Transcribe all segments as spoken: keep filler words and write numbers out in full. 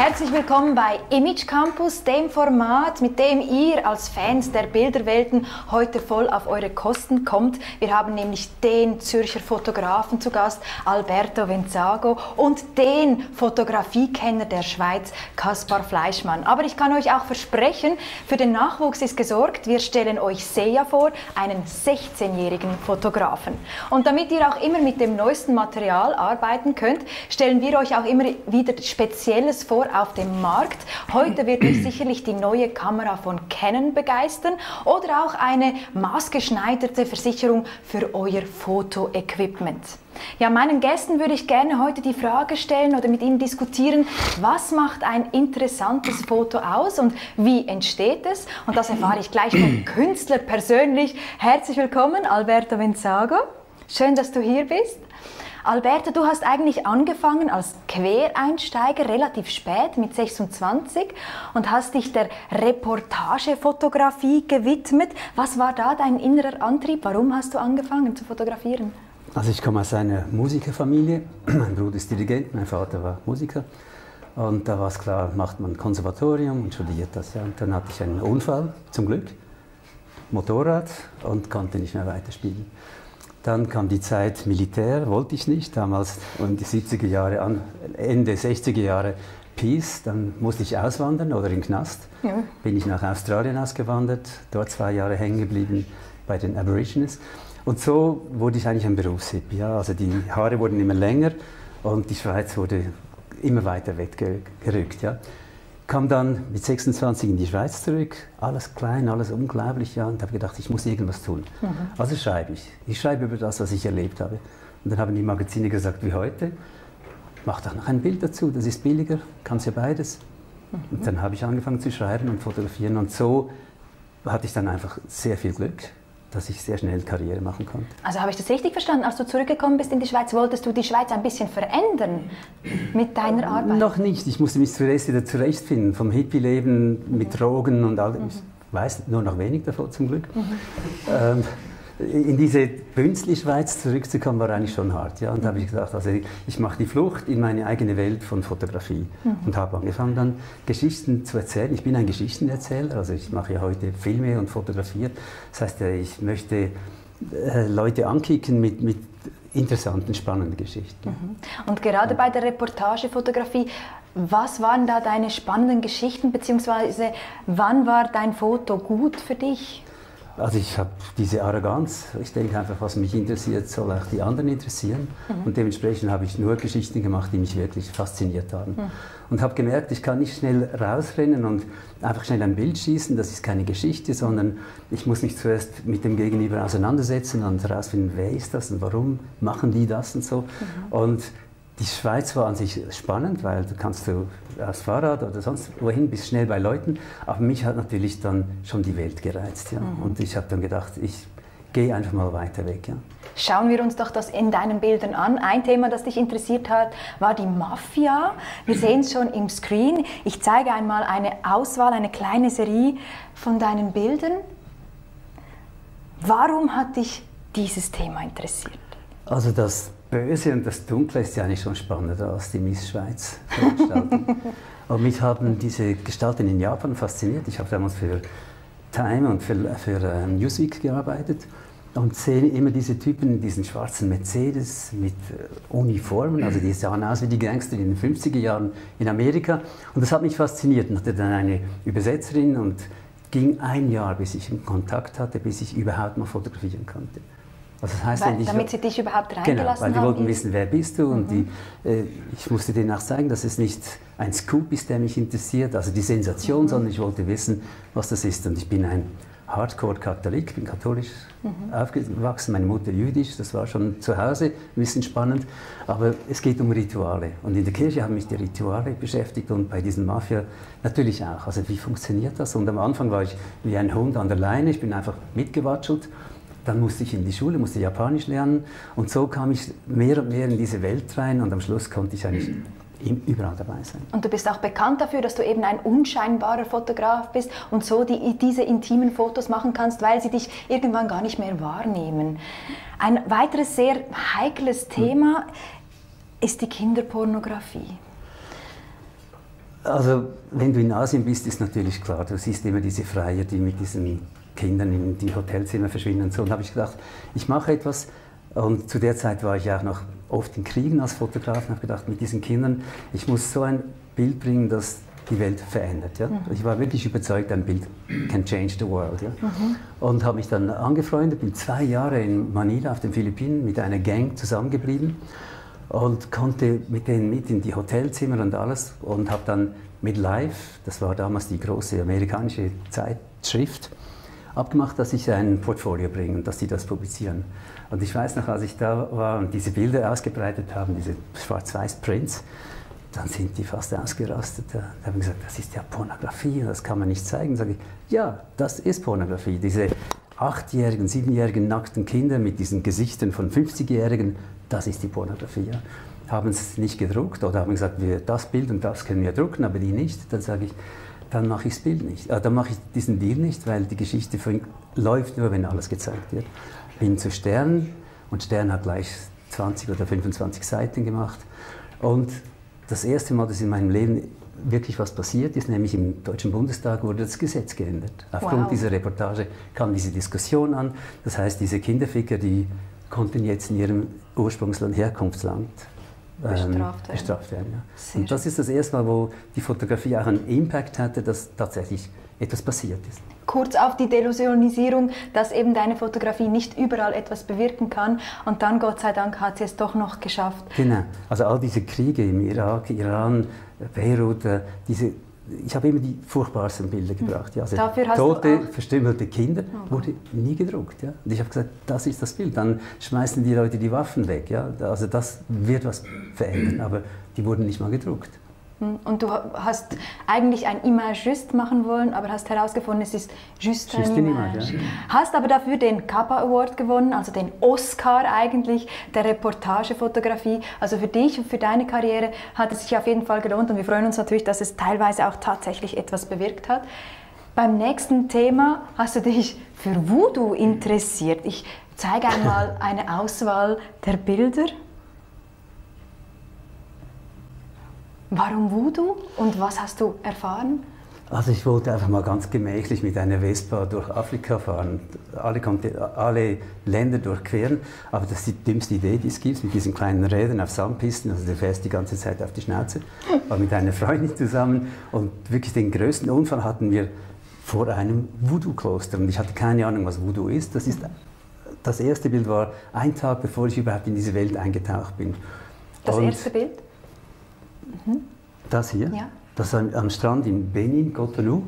Herzlich willkommen bei Image Campus, dem Format, mit dem ihr als Fans der Bilderwelten heute voll auf eure Kosten kommt. Wir haben nämlich den Zürcher Fotografen zu Gast, Alberto Venzago, und den Fotografiekenner der Schweiz, Kaspar Fleischmann. Aber ich kann euch auch versprechen, für den Nachwuchs ist gesorgt. Wir stellen euch Seya vor, einen sechzehnjährigen Fotografen. Und damit ihr auch immer mit dem neuesten Material arbeiten könnt, stellen wir euch auch immer wieder Spezielles vor auf dem Markt. Heute wird euch sicherlich die neue Kamera von Canon begeistern oder auch eine maßgeschneiderte Versicherung für euer Fotoequipment. Ja, meinen Gästen würde ich gerne heute die Frage stellen oder mit ihnen diskutieren, was macht ein interessantes Foto aus und wie entsteht es? Und das erfahre ich gleich vom Künstler persönlich. Herzlich willkommen, Alberto Venzago. Schön, dass du hier bist. Alberto, du hast eigentlich angefangen als Quereinsteiger, relativ spät, mit sechsundzwanzig, und hast dich der Reportagefotografie gewidmet. Was war da dein innerer Antrieb? Warum hast du angefangen zu fotografieren? Also ich komme aus einer Musikerfamilie. Mein Bruder ist Dirigent, mein Vater war Musiker. Und da war es klar, macht man ein Konservatorium und studiert das. Ja. Und dann hatte ich einen Unfall, zum Glück, Motorrad, und konnte nicht mehr weiterspielen. Dann kam die Zeit Militär, wollte ich nicht, damals um die siebziger Jahre, an, Ende sechziger Jahre Peace, dann musste ich auswandern oder in den Knast. Ja. Bin ich nach Australien ausgewandert, dort zwei Jahre hängen geblieben bei den Aborigines. Und so wurde ich eigentlich ein Berufshippie. Ja, also die Haare wurden immer länger und die Schweiz wurde immer weiter weggerückt. Ja. Kam dann mit sechsundzwanzig in die Schweiz zurück, alles klein, alles unglaublich, ja, und habe gedacht, ich muss irgendwas tun. Mhm. Also schreibe ich. Ich schreibe über das, was ich erlebt habe. Und dann haben die Magazine gesagt, wie heute, mach doch noch ein Bild dazu, das ist billiger, kannst ja beides. Mhm. Und dann habe ich angefangen zu schreiben und fotografieren, und so hatte ich dann einfach sehr viel Glück, dass ich sehr schnell Karriere machen konnte. Also habe ich das richtig verstanden? Als du zurückgekommen bist in die Schweiz, wolltest du die Schweiz ein bisschen verändern mit deiner Arbeit? Noch nicht. Ich musste mich zuerst wieder zurechtfinden. Vom Hippie-Leben mit mhm. Drogen und all mhm. Ich weiß nur noch wenig davon, zum Glück. Mhm. Ähm, in diese Bünzli-Schweiz zurückzukommen, war eigentlich schon hart. Ja? Und mhm. da habe ich gedacht, also ich mache die Flucht in meine eigene Welt von Fotografie. Mhm. Und habe angefangen, dann Geschichten zu erzählen. Ich bin ein Geschichtenerzähler, also ich mache ja heute Filme und fotografiere. Das heißt, ich möchte Leute ankicken mit, mit interessanten, spannenden Geschichten. Mhm. Und gerade ja. bei der Reportagefotografie, was waren da deine spannenden Geschichten, beziehungsweise wann war dein Foto gut für dich? Also ich habe diese Arroganz, ich denke einfach, was mich interessiert, soll auch die anderen interessieren. Mhm. Und dementsprechend habe ich nur Geschichten gemacht, die mich wirklich fasziniert haben. Mhm. Und habe gemerkt, ich kann nicht schnell rausrennen und einfach schnell ein Bild schießen, das ist keine Geschichte, sondern ich muss mich zuerst mit dem Gegenüber auseinandersetzen und herausfinden, wer ist das und warum machen die das und so. Mhm. Und die Schweiz war an sich spannend, weil du kannst du aufs Fahrrad oder sonst wohin, bist schnell bei Leuten. Aber mich hat natürlich dann schon die Welt gereizt. Ja. Mhm. Und ich habe dann gedacht, ich gehe einfach mal weiter weg. Ja. Schauen wir uns doch das in deinen Bildern an. Ein Thema, das dich interessiert hat, war die Mafia. Wir sehen es schon im Screen. Ich zeige einmal eine Auswahl, eine kleine Serie von deinen Bildern. Warum hat dich dieses Thema interessiert? Also das Böse und das Dunkle ist ja eigentlich schon spannender als die Miss Schweiz. Und mich haben diese Gestalten in Japan fasziniert. Ich habe damals für Time und für, für ähm, Newsweek gearbeitet und sehe immer diese Typen in diesen schwarzen Mercedes mit äh, Uniformen. Also die sahen aus wie die Gangster in den fünfziger Jahren in Amerika. Und das hat mich fasziniert. Ich hatte dann eine Übersetzerin und ging ein Jahr, bis ich einen Kontakt hatte, bis ich überhaupt mal fotografieren konnte. Also das heißt, weil, ich, damit sie dich überhaupt reingelassen haben? Genau, weil die haben, wollten wissen, wer bist du, und mhm. die, äh, ich musste denen auch zeigen, dass es nicht ein Scoop ist, der mich interessiert, also die Sensation, mhm. sondern ich wollte wissen, was das ist. Und ich bin ein Hardcore-Katholik, bin katholisch mhm. aufgewachsen, meine Mutter jüdisch, das war schon zu Hause ein bisschen spannend, aber es geht um Rituale. Und in der Kirche haben mich die Rituale beschäftigt und bei diesen Mafia natürlich auch. Also wie funktioniert das? Und am Anfang war ich wie ein Hund an der Leine, ich bin einfach mitgewatschelt. Dann musste ich in die Schule, musste Japanisch lernen, und so kam ich mehr und mehr in diese Welt rein, und am Schluss konnte ich eigentlich überall dabei sein. Und du bist auch bekannt dafür, dass du eben ein unscheinbarer Fotograf bist und so die, diese intimen Fotos machen kannst, weil sie dich irgendwann gar nicht mehr wahrnehmen. Ein weiteres sehr heikles Thema hm. ist die Kinderpornografie. Also, wenn du in Asien bist, ist natürlich klar, du siehst immer diese Freier, die mit diesen Kindern in die Hotelzimmer verschwinden und so. Und habe ich gedacht, ich mache etwas. Und zu der Zeit war ich ja auch noch oft in Kriegen als Fotograf und habe gedacht, mit diesen Kindern, ich muss so ein Bild bringen, das die Welt verändert. Ja? Mhm. Ich war wirklich überzeugt, ein Bild can change the world. Ja? Mhm. Und habe mich dann angefreundet, bin zwei Jahre in Manila auf den Philippinen mit einer Gang zusammengeblieben und konnte mit denen mit in die Hotelzimmer und alles und habe dann mit Life, das war damals die große amerikanische Zeitschrift, abgemacht, dass ich ein Portfolio bringe und dass die das publizieren. Und ich weiß noch, als ich da war und diese Bilder ausgebreitet haben, diese Schwarz-Weiß-Prints, dann sind die fast ausgerastet. Da haben wir gesagt, das ist ja Pornografie, das kann man nicht zeigen. Sage ich, ja, das ist Pornografie. Diese achtjährigen, siebenjährigen nackten Kinder mit diesen Gesichtern von fünfzigjährigen, das ist die Pornografie. Ja. Haben es nicht gedruckt oder haben gesagt, wir das Bild und das können wir drucken, aber die nicht. Dann sage ich, dann mache ich das Bild nicht. Äh, dann mache ich diesen Deal nicht, weil die Geschichte von, läuft nur, wenn alles gezeigt wird. Bin zu Stern und Stern hat gleich zwanzig oder fünfundzwanzig Seiten gemacht. Und das erste Mal, dass in meinem Leben wirklich was passiert ist, nämlich im Deutschen Bundestag wurde das Gesetz geändert. Aufgrund wow. dieser Reportage kam diese Diskussion an. Das heißt, diese Kinderficker, die konnten jetzt in ihrem Ursprungsland, Herkunftsland ähm, bestraft werden. Bestraft werden ja. Und das ist das erste Mal, wo die Fotografie auch einen Impact hatte, dass tatsächlich etwas passiert ist. Kurz auf die Delusionisierung, dass eben deine Fotografie nicht überall etwas bewirken kann und dann, Gott sei Dank, hat sie es doch noch geschafft. Genau, also all diese Kriege im Irak, Iran, Beirut, diese, ich habe immer die furchtbarsten Bilder gebracht. Ja, also dafür hast tote, verstümmelte Kinder oh. wurde nie gedruckt. Ja. Und ich habe gesagt, das ist das Bild, dann schmeißen die Leute die Waffen weg. Ja. Also das wird was verändern, aber die wurden nicht mal gedruckt. Und du hast eigentlich ein Image juste machen wollen, aber hast herausgefunden, es ist juste ein Image. Image ja. Hast aber dafür den Kappa Award gewonnen, also den Oscar eigentlich der Reportagefotografie. Also für dich und für deine Karriere hat es sich auf jeden Fall gelohnt und wir freuen uns natürlich, dass es teilweise auch tatsächlich etwas bewirkt hat. Beim nächsten Thema hast du dich für Voodoo interessiert. Ich zeige einmal eine Auswahl der Bilder. Warum Voodoo und was hast du erfahren? Also ich wollte einfach mal ganz gemächlich mit einer Vespa durch Afrika fahren, alle, alle Länder durchqueren, aber das ist die dümmste Idee, die es gibt, mit diesen kleinen Rädern auf Sandpisten, also du fährst die ganze Zeit auf die Schnauze, war mit einer Freundin zusammen und wirklich den größten Unfall hatten wir vor einem Voodoo-Kloster und ich hatte keine Ahnung, was Voodoo ist. Das, ist. das erste Bild war ein Tag, bevor ich überhaupt in diese Welt eingetaucht bin. Das und erste Bild? Das hier, ja. das am Strand in Benin, Cotonou,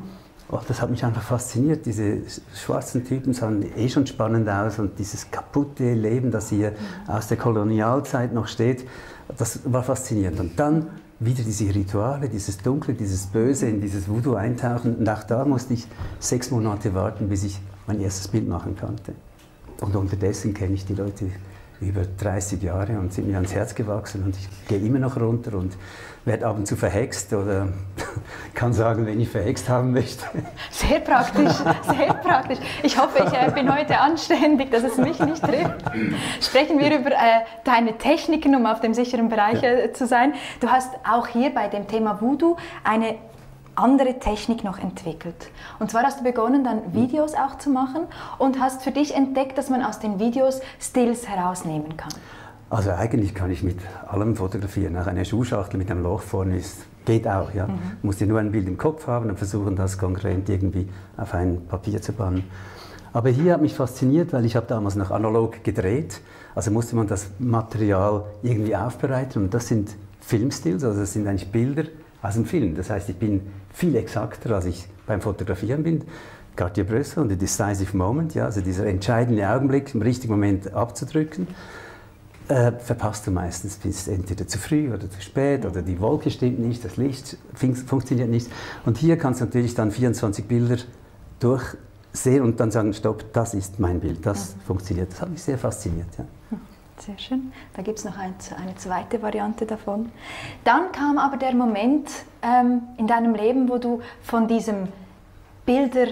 oh, das hat mich einfach fasziniert. Diese schwarzen Typen sahen eh schon spannend aus und dieses kaputte Leben, das hier mhm. aus der Kolonialzeit noch steht, das war faszinierend. Und dann wieder diese Rituale, dieses Dunkle, dieses Böse, in dieses Voodoo eintauchen. Und auch da musste ich sechs Monate warten, bis ich mein erstes Bild machen konnte. Und unterdessen kenne ich die Leute über dreißig Jahre und sind mir ans Herz gewachsen und ich gehe immer noch runter und werde ab und zu verhext oder kann sagen, wenn ich verhext haben möchte. Sehr praktisch, sehr praktisch. Ich hoffe, ich bin heute anständig, dass es mich nicht trifft. Sprechen wir über äh, deine Techniken, um auf dem sicheren Bereich äh, zu sein. Du hast auch hier bei dem Thema Voodoo eine andere Technik noch entwickelt. Und zwar hast du begonnen, dann Videos auch zu machen und hast für dich entdeckt, dass man aus den Videos Stills herausnehmen kann. Also eigentlich kann ich mit allem fotografieren. Auch eine Schuhschachtel mit einem Loch vorne ist, geht auch. Ja? Mhm. Du musst ja nur ein Bild im Kopf haben und versuchen, das konkret irgendwie auf ein Papier zu bannen. Aber hier hat mich fasziniert, weil ich habe damals noch analog gedreht. Also musste man das Material irgendwie aufbereiten. Und das sind Filmstills, also das sind eigentlich Bilder aus dem Film. Das heißt, ich bin viel exakter, als ich beim Fotografieren bin. Cartier-Bresson, the decisive moment, ja, also dieser entscheidende Augenblick, im richtigen Moment abzudrücken, äh, verpasst du meistens, bist entweder zu früh oder zu spät oder die Wolke stimmt nicht, das Licht funktioniert nicht. Und hier kannst du natürlich dann vierundzwanzig Bilder durchsehen und dann sagen, stopp, das ist mein Bild, das mhm. funktioniert. Das hat mich sehr fasziniert. Ja. Sehr schön. Da gibt es noch ein, eine zweite Variante davon. Dann kam aber der Moment ähm, in deinem Leben, wo du von diesem Bilder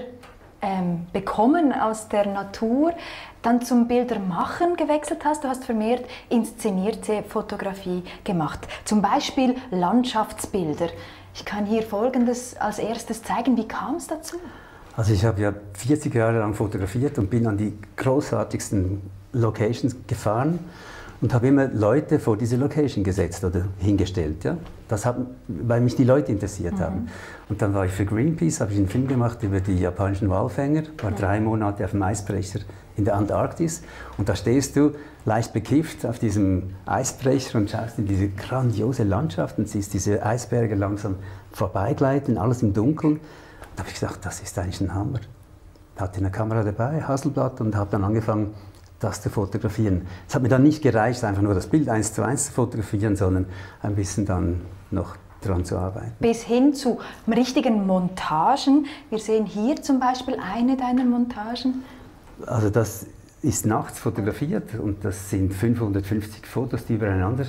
ähm, bekommen aus der Natur dann zum Bildermachen gewechselt hast. Du hast vermehrt inszenierte Fotografie gemacht. Zum Beispiel Landschaftsbilder. Ich kann hier Folgendes als erstes zeigen. Wie kam es dazu? Also ich habe ja vierzig Jahre lang fotografiert und bin an die großartigsten Locations gefahren und habe immer Leute vor diese Location gesetzt oder hingestellt, ja? Das hat, weil mich die Leute interessiert mhm. haben. Und dann war ich für Greenpeace, habe ich einen Film gemacht über die japanischen Walfänger, war mhm. drei Monate auf dem Eisbrecher in der Antarktis und da stehst du leicht bekifft auf diesem Eisbrecher und schaust in diese grandiose Landschaft und siehst diese Eisberge langsam vorbeigleiten, alles im Dunkeln. Da habe ich gedacht, das ist eigentlich ein Hammer. Da hatte ich eine Kamera dabei, Hasselblad, und habe dann angefangen, das zu fotografieren. Es hat mir dann nicht gereicht, einfach nur das Bild eins zu eins zu fotografieren, sondern ein bisschen dann noch daran zu arbeiten. Bis hin zu richtigen Montagen. Wir sehen hier zum Beispiel eine deiner Montagen. Also das ist nachts fotografiert und das sind fünfhundertfünfzig Fotos, die übereinander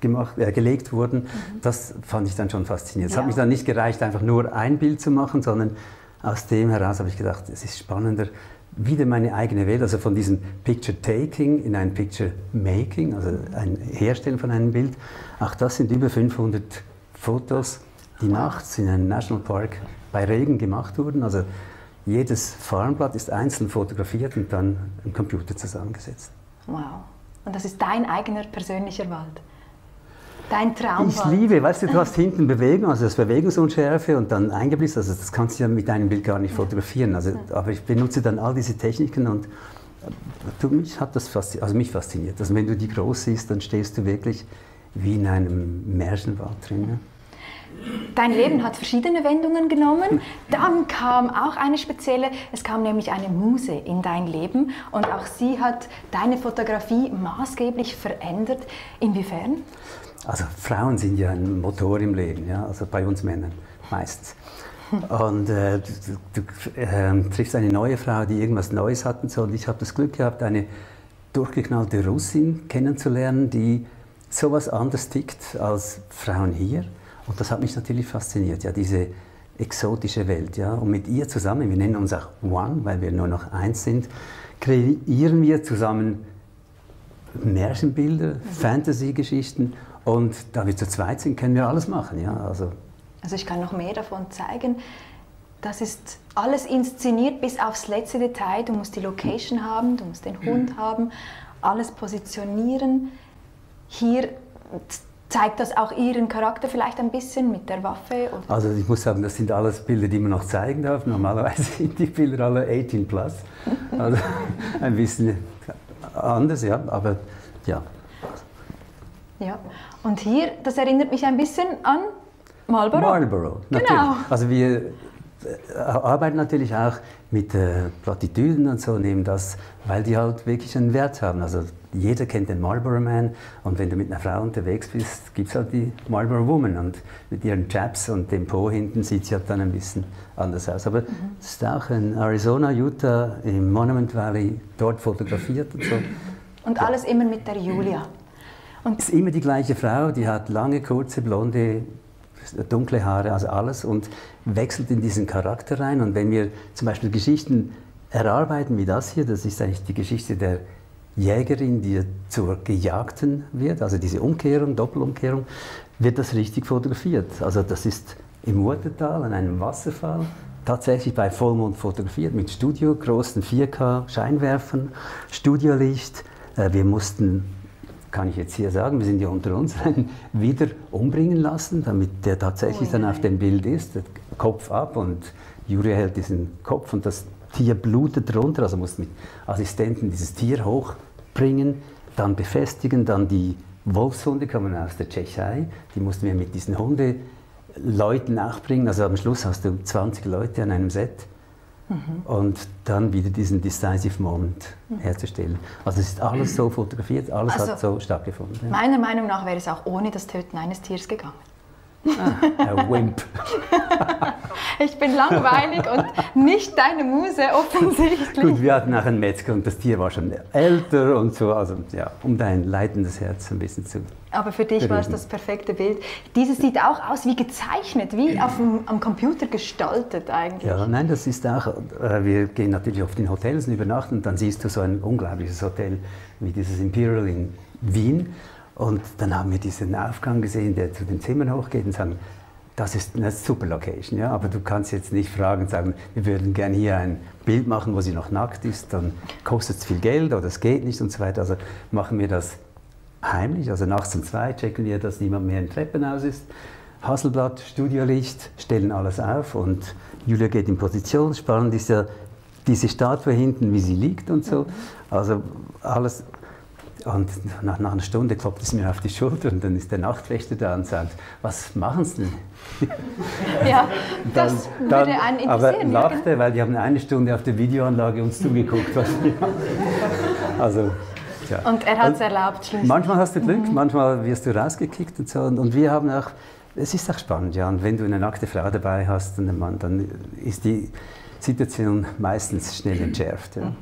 Gemacht, äh, gelegt wurden, mhm. das fand ich dann schon faszinierend. Es ja. hat mich dann nicht gereicht, einfach nur ein Bild zu machen, sondern aus dem heraus habe ich gedacht, es ist spannender, wieder meine eigene Welt, also von diesem Picture-Taking in ein Picture-Making, also ein Herstellen von einem Bild. Auch das sind über fünfhundert Fotos, die nachts in einem Nationalpark bei Regen gemacht wurden. Also jedes Farmblatt ist einzeln fotografiert und dann im Computer zusammengesetzt. Wow. Und das ist dein eigener persönlicher Wald? Dein Traum. Ich liebe, weißt du, du hast hinten Bewegung, also das Bewegungsunschärfe und dann eingeblisst, also das kannst du ja mit deinem Bild gar nicht fotografieren, also, aber ich benutze dann all diese Techniken und du, mich hat das fasziniert, also mich fasziniert. Also wenn du die groß siehst, dann stehst du wirklich wie in einem Märchenwald drin. Ja? Dein Leben hat verschiedene Wendungen genommen, dann kam auch eine spezielle, es kam nämlich eine Muse in dein Leben und auch sie hat deine Fotografie maßgeblich verändert. Inwiefern? Also Frauen sind ja ein Motor im Leben, ja? Also bei uns Männern meistens. Und äh, du, du äh, triffst eine neue Frau, die irgendwas Neues hat und so. Und ich habe das Glück gehabt, eine durchgeknallte Russin kennenzulernen, die sowas anders tickt als Frauen hier. Und das hat mich natürlich fasziniert, ja, diese exotische Welt. Ja? Und mit ihr zusammen, wir nennen uns auch One, weil wir nur noch eins sind, kreieren wir zusammen Märchenbilder, mhm. Fantasy-Geschichten. Und da wir zu zweit sind, können wir alles machen. Ja? Also. also ich kann noch mehr davon zeigen. Das ist alles inszeniert bis aufs letzte Detail. Du musst die Location mhm. haben, du musst den Hund mhm. haben, alles positionieren. Hier zeigt das auch ihren Charakter vielleicht ein bisschen mit der Waffe. Oder? Also ich muss sagen, das sind alles Bilder, die man noch zeigen darf. Normalerweise sind die Bilder alle achtzehn plus. Also ein bisschen anders, ja, aber ja. Ja, und hier, das erinnert mich ein bisschen an Marlboro. Marlboro, natürlich. Genau. Also wir arbeiten natürlich auch mit äh, Plattitüden und so, nehmen das, weil die halt wirklich einen Wert haben. Also jeder kennt den Marlboro Man und wenn du mit einer Frau unterwegs bist, gibt es halt die Marlboro Woman und mit ihren Chaps und dem Po hinten sieht sie halt dann ein bisschen anders aus. Aber es mhm. ist auch in Arizona, Utah, im Monument Valley, dort fotografiert und so. Und ja. alles immer mit der Julia. Und es ist immer die gleiche Frau, die hat lange, kurze, blonde, dunkle Haare, also alles und wechselt in diesen Charakter rein. Und wenn wir zum Beispiel Geschichten erarbeiten wie das hier, das ist eigentlich die Geschichte der Jägerin, die zur Gejagten wird, also diese Umkehrung, Doppelumkehrung, wird das richtig fotografiert. Also das ist im Murrtal an einem Wasserfall, tatsächlich bei Vollmond fotografiert, mit Studio, großen vier K Scheinwerfern, Studiolicht. Wir mussten, kann ich jetzt hier sagen, wir sind ja unter uns, wieder umbringen lassen, damit der tatsächlich oh, dann auf dem Bild ist. Der Kopf ab und Julia hält diesen Kopf und das Tier blutet runter, also muss mit Assistenten dieses Tier hochbringen, dann befestigen, dann die Wolfshunde kommen aus der Tschechei, die mussten wir mit diesen Hundeleuten nachbringen, also am Schluss hast du zwanzig Leute an einem Set. Mhm. Und dann wieder diesen Decisive Moment mhm. herzustellen. Also es ist alles so fotografiert, alles also, hat so stattgefunden. Ja. Meiner Meinung nach wäre es auch ohne das Töten eines Tiers gegangen. Ah, ein Wimp. Ich bin langweilig und nicht deine Muse, offensichtlich. Gut, wir hatten nachher einen Metzger und das Tier war schon älter und so, also ja, um dein leitendes Herz ein bisschen zu Aber für dich berühren. War es das perfekte Bild. Dieses sieht auch aus wie gezeichnet, wie auf dem, am Computer gestaltet eigentlich. Ja, nein, das ist auch, wir gehen natürlich oft in Hotels und übernachten und dann siehst du so ein unglaubliches Hotel wie dieses Imperial in Wien. Und dann haben wir diesen Aufgang gesehen, der zu den Zimmern hochgeht und sagen, das ist eine super Location, ja? Aber du kannst jetzt nicht fragen und sagen, wir würden gerne hier ein Bild machen, wo sie noch nackt ist, dann kostet es viel Geld oder es geht nicht und so weiter. Also machen wir das heimlich, also nachts um zwei checken wir, dass niemand mehr im Treppenhaus ist. Hasselblad, Studiolicht, stellen alles auf und Julia geht in Position, spannend ist ja diese Statue hinten, wie sie liegt und so, also alles. Und nach, nach einer Stunde klopft es mir auf die Schulter und dann ist der Nachtwächter da und sagt, was machen Sie denn? Ja, dann, das würde dann, einen interessieren. Aber lachte, ja, weil die haben eine Stunde auf der Videoanlage uns zugeguckt. Was also, ja. Und er hat es erlaubt. Manchmal hast du Glück, mhm. manchmal wirst du rausgekickt und so. Und, und wir haben auch, es ist auch spannend, ja. Und wenn du eine nackte Frau dabei hast und einen Mann, dann ist die Situation meistens schnell entschärft. Ja. Mhm.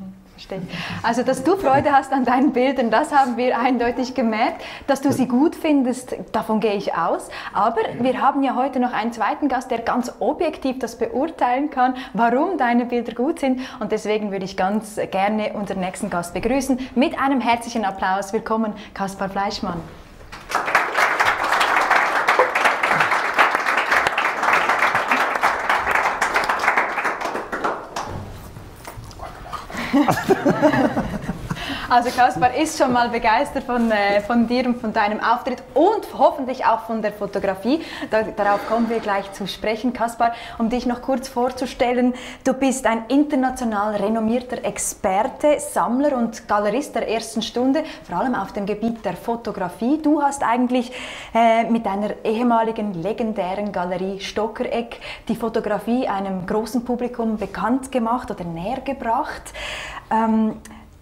Also, dass du Freude hast an deinen Bildern, das haben wir eindeutig gemerkt. Dass du sie gut findest, davon gehe ich aus. Aber wir haben ja heute noch einen zweiten Gast, der ganz objektiv das beurteilen kann, warum deine Bilder gut sind. Und deswegen würde ich ganz gerne unseren nächsten Gast begrüßen. Mit einem herzlichen Applaus. Willkommen, Kaspar Fleischmann. Also Kaspar ist schon mal begeistert von, äh, von dir und von deinem Auftritt und hoffentlich auch von der Fotografie. Da, darauf kommen wir gleich zu sprechen. Kaspar, um dich noch kurz vorzustellen, du bist ein international renommierter Experte, Sammler und Galerist der ersten Stunde, vor allem auf dem Gebiet der Fotografie. Du hast eigentlich äh, mit deiner ehemaligen legendären Galerie Stockereck die Fotografie einem großen Publikum bekannt gemacht oder näher gebracht. Ähm,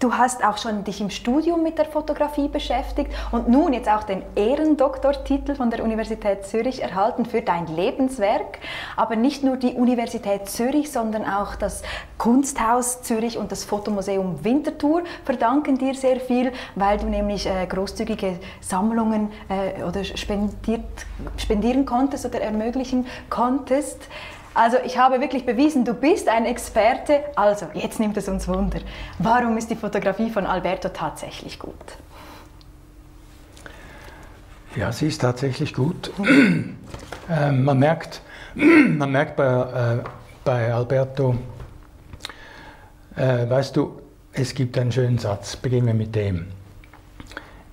Du hast auch schon dich im Studium mit der Fotografie beschäftigt und nun jetzt auch den Ehrendoktortitel von der Universität Zürich erhalten für dein Lebenswerk. Aber nicht nur die Universität Zürich, sondern auch das Kunsthaus Zürich und das Fotomuseum Winterthur verdanken dir sehr viel, weil du nämlich äh, großzügige Sammlungen äh, oder spendiert, spendieren konntest oder ermöglichen konntest. Also ich habe wirklich bewiesen, du bist ein Experte. Also, jetzt nimmt es uns Wunder. Warum ist die Fotografie von Alberto tatsächlich gut? Ja, sie ist tatsächlich gut. äh, man merkt, man merkt bei, äh, bei Alberto, äh, weißt du, es gibt einen schönen Satz, beginnen wir mit dem.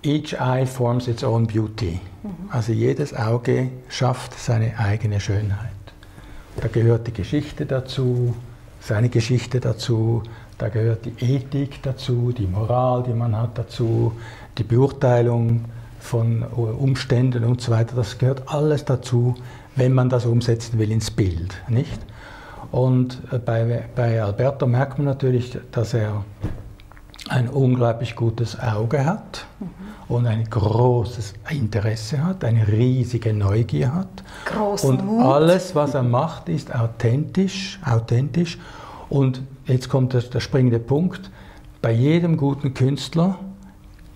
Each eye forms its own beauty. Mhm. Also jedes Auge schafft seine eigene Schönheit. Da gehört die Geschichte dazu, seine Geschichte dazu, da gehört die Ethik dazu, die Moral, die man hat dazu, die Beurteilung von Umständen und so weiter. Das gehört alles dazu, wenn man das umsetzen will ins Bild, nicht? Und bei, bei Alberto merkt man natürlich, dass er ein unglaublich gutes Auge hat mhm. und ein großes Interesse hat, eine riesige Neugier hat. Großen und Mut. Alles, was er macht, ist authentisch, authentisch. Und jetzt kommt der, der springende Punkt. Bei jedem guten Künstler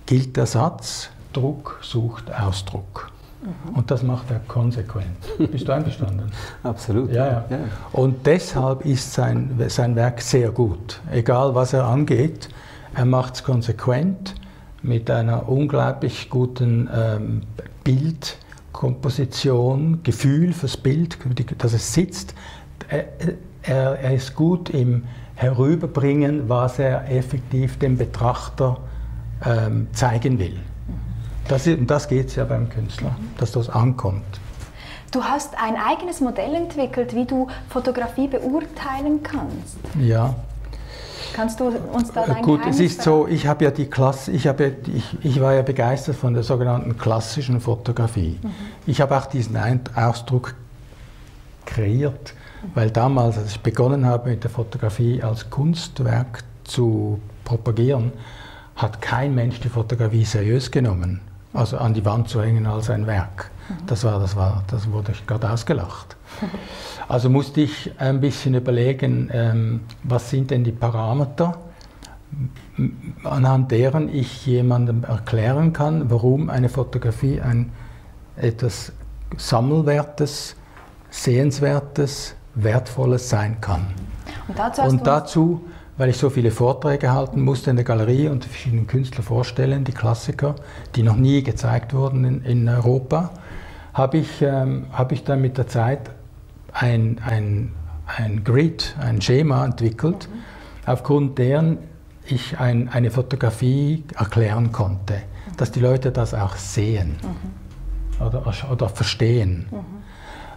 gilt der Satz, Druck sucht Ausdruck. Mhm. Und das macht er konsequent. Bist du einverstanden? Absolut. Ja, ja. Ja. Und deshalb ist sein, sein Werk sehr gut. Egal, was er angeht, er macht es konsequent mit einer unglaublich guten ähm, Bildkomposition, Gefühl fürs Bild, dass es sitzt. Er, er, er ist gut im Herüberbringen, was er effektiv dem Betrachter ähm, zeigen will. Das, das geht es ja beim Künstler, dass das ankommt. Du hast ein eigenes Modell entwickelt, wie du Fotografie beurteilen kannst. Ja. Kannst du uns da dein Gut, Geheimnis es ist so, ich habe ja die Klasse, ich, habe, ich, ich war ja begeistert von der sogenannten klassischen Fotografie. Mhm. Ich habe auch diesen Ausdruck kreiert, mhm. weil damals, als ich begonnen habe mit der Fotografie als Kunstwerk zu propagieren, hat kein Mensch die Fotografie seriös genommen. Also an die Wand zu hängen als ein Werk. Mhm. Das, war, das, war, das wurde ich gerade ausgelacht. Also musste ich ein bisschen überlegen, ähm, was sind denn die Parameter, anhand deren ich jemandem erklären kann, warum eine Fotografie ein etwas Sammelwertes, Sehenswertes, Wertvolles sein kann. Und dazu, und dazu weil ich so viele Vorträge halten musste in der Galerie und verschiedenen Künstler vorstellen, die Klassiker, die noch nie gezeigt wurden in, in Europa, habe ich, ähm, hab ich dann mit der Zeit ein, ein, ein Grid, ein Schema entwickelt, mhm. aufgrund deren ich ein, eine Fotografie erklären konnte, mhm. dass die Leute das auch sehen mhm. oder, oder verstehen. Mhm.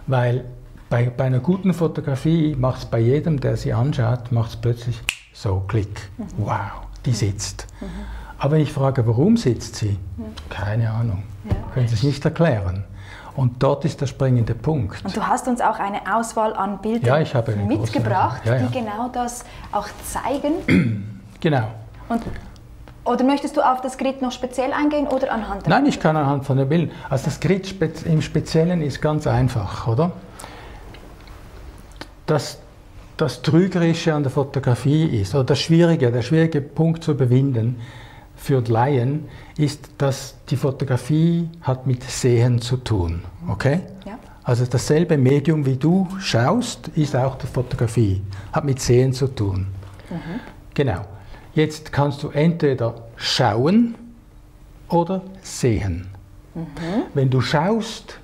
Weil bei, bei einer guten Fotografie macht es bei jedem, der sie anschaut, macht es plötzlich so, Klick, mhm. wow, die sitzt. Mhm. Aber ich frage, warum sitzt sie? Mhm. Keine Ahnung, ja. können Sie es nicht erklären. Und dort ist der springende Punkt. Und du hast uns auch eine Auswahl an Bildern ja, mitgebracht, ja, ja. die genau das auch zeigen. Genau. Und, oder möchtest du auf das Grid noch speziell eingehen oder anhand der Nein, ich kann anhand von den Bildern. Also das Grid spe im Speziellen ist ganz einfach, oder? Das, das Trügerische an der Fotografie ist, oder das Schwierige, der schwierige Punkt zu überwinden, für Laien ist, dass die Fotografie hat mit Sehen zu tun, okay? Ja. Also dasselbe Medium, wie du schaust, ist auch die Fotografie, hat mit Sehen zu tun. Mhm. Genau. Jetzt kannst du entweder schauen oder sehen. Mhm. Wenn du schaust,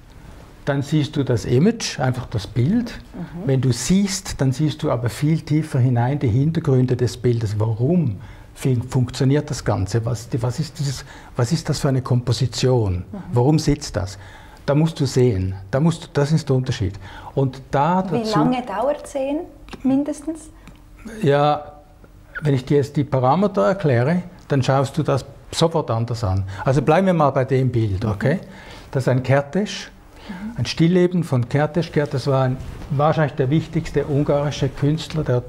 dann siehst du das Image, einfach das Bild. Mhm. Wenn du siehst, dann siehst du aber viel tiefer hinein die Hintergründe des Bildes. Warum funktioniert das Ganze? Was, was, ist dieses, was ist das für eine Komposition? Mhm. Warum sitzt das? Da musst du sehen. Da musst du, das ist der Unterschied. Und da dazu, wie lange dauert Sehen mindestens? Ja, wenn ich dir jetzt die Parameter erkläre, dann schaust du das sofort anders an. Also bleiben wir mal bei dem Bild, okay? Mhm. Das ist ein Kertesz, mhm. ein Stillleben von Kertesz. Kertesz war ein, wahrscheinlich der wichtigste ungarische Künstler der,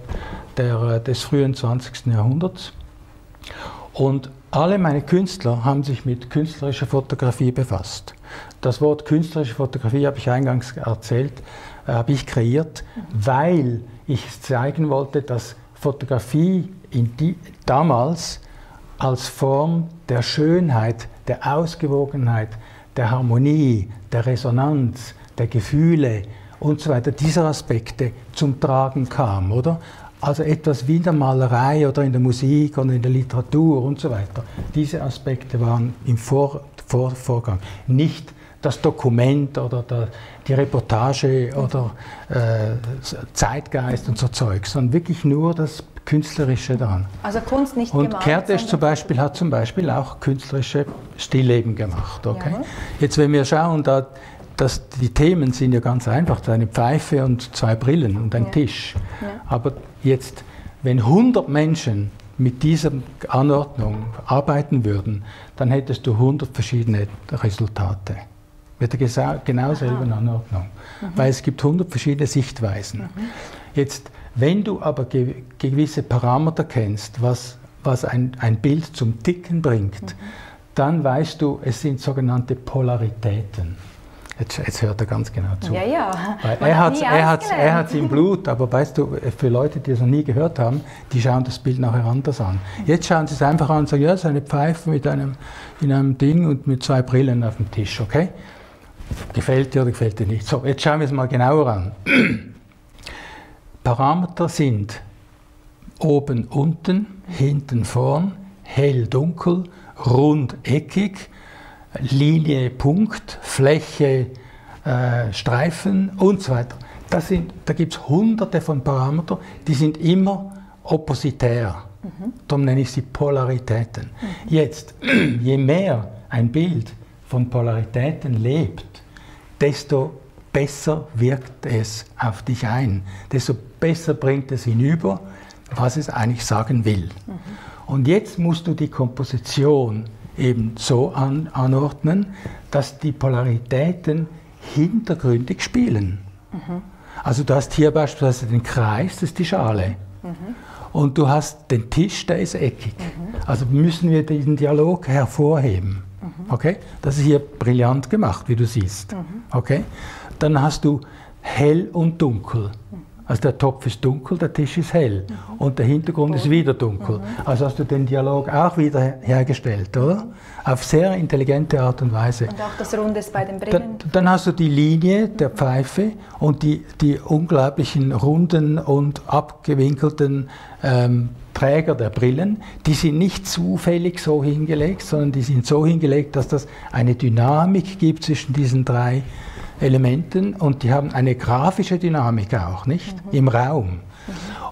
der, des frühen zwanzigsten Jahrhunderts. Und alle meine Künstler haben sich mit künstlerischer Fotografie befasst. Das Wort künstlerische Fotografie, habe ich eingangs erzählt, äh, habe ich kreiert, weil ich zeigen wollte, dass Fotografie in die, damals als Form der Schönheit, der Ausgewogenheit, der Harmonie, der Resonanz, der Gefühle und so weiter, dieser Aspekte zum Tragen kam, oder? Also etwas wie in der Malerei oder in der Musik oder in der Literatur und so weiter. Diese Aspekte waren im Vor Vor Vorgang. Nicht das Dokument oder der, die Reportage oder äh, Zeitgeist und so Zeug, sondern wirklich nur das Künstlerische daran. Also Kunst nicht gemacht. Und Kertész zum Beispiel hat zum Beispiel auch künstlerische Stillleben gemacht. Okay? Ja. Jetzt, wenn wir schauen, da, dass die Themen sind ja ganz einfach, eine Pfeife und zwei Brillen und ein ja. Tisch. Ja. Aber jetzt, wenn hundert Menschen mit dieser Anordnung arbeiten würden, dann hättest du hundert verschiedene Resultate. Mit der genau selben Anordnung. Mhm. Weil es gibt hundert verschiedene Sichtweisen. Mhm. Jetzt, wenn du aber ge gewisse Parameter kennst, was, was ein, ein Bild zum Ticken bringt, mhm. dann weißt du, es sind sogenannte Polaritäten. Jetzt, jetzt hört er ganz genau zu. Ja, ja. Er hat es er hat's, er hat's im Blut, aber weißt du, für Leute, die es noch nie gehört haben, die schauen das Bild nachher anders an. Jetzt schauen sie es einfach an und sagen, ja, es ist eine Pfeife mit einem, in einem Ding und mit zwei Brillen auf dem Tisch, okay? Gefällt dir oder gefällt dir nicht? So, jetzt schauen wir es mal genauer an. Parameter sind oben, unten, hinten, vorn, hell, dunkel, rund, eckig, Linie, Punkt, Fläche, äh, Streifen und so weiter. Das sind, da gibt es hunderte von Parametern, die sind immer oppositär. Mhm. Darum nenne ich sie Polaritäten. Mhm. Jetzt, je mehr ein Bild von Polaritäten lebt, desto besser wirkt es auf dich ein. Desto besser bringt es hinüber, was es eigentlich sagen will. Mhm. Und jetzt musst du die Komposition eben so an, anordnen, dass die Polaritäten hintergründig spielen. Mhm. Also du hast hier beispielsweise den Kreis, das ist die Schale. Mhm. Und du hast den Tisch, der ist eckig. Mhm. Also müssen wir diesen Dialog hervorheben. Mhm. Okay? Das ist hier brillant gemacht, wie du siehst. Mhm. Okay? Dann hast du hell und dunkel. Mhm. Also der Topf ist dunkel, der Tisch ist hell mhm. und der Hintergrund oh. ist wieder dunkel. Mhm. Also hast du den Dialog auch wieder hergestellt, oder? Auf sehr intelligente Art und Weise. Und auch das Runde ist bei den Brillen. Da, dann hast du die Linie der Pfeife und die, die unglaublichen runden und abgewinkelten ähm, Träger der Brillen. Die sind nicht zufällig so hingelegt, sondern die sind so hingelegt, dass das eine Dynamik gibt zwischen diesen drei Elementen und die haben eine grafische Dynamik auch, nicht? Mhm. Im Raum. Mhm.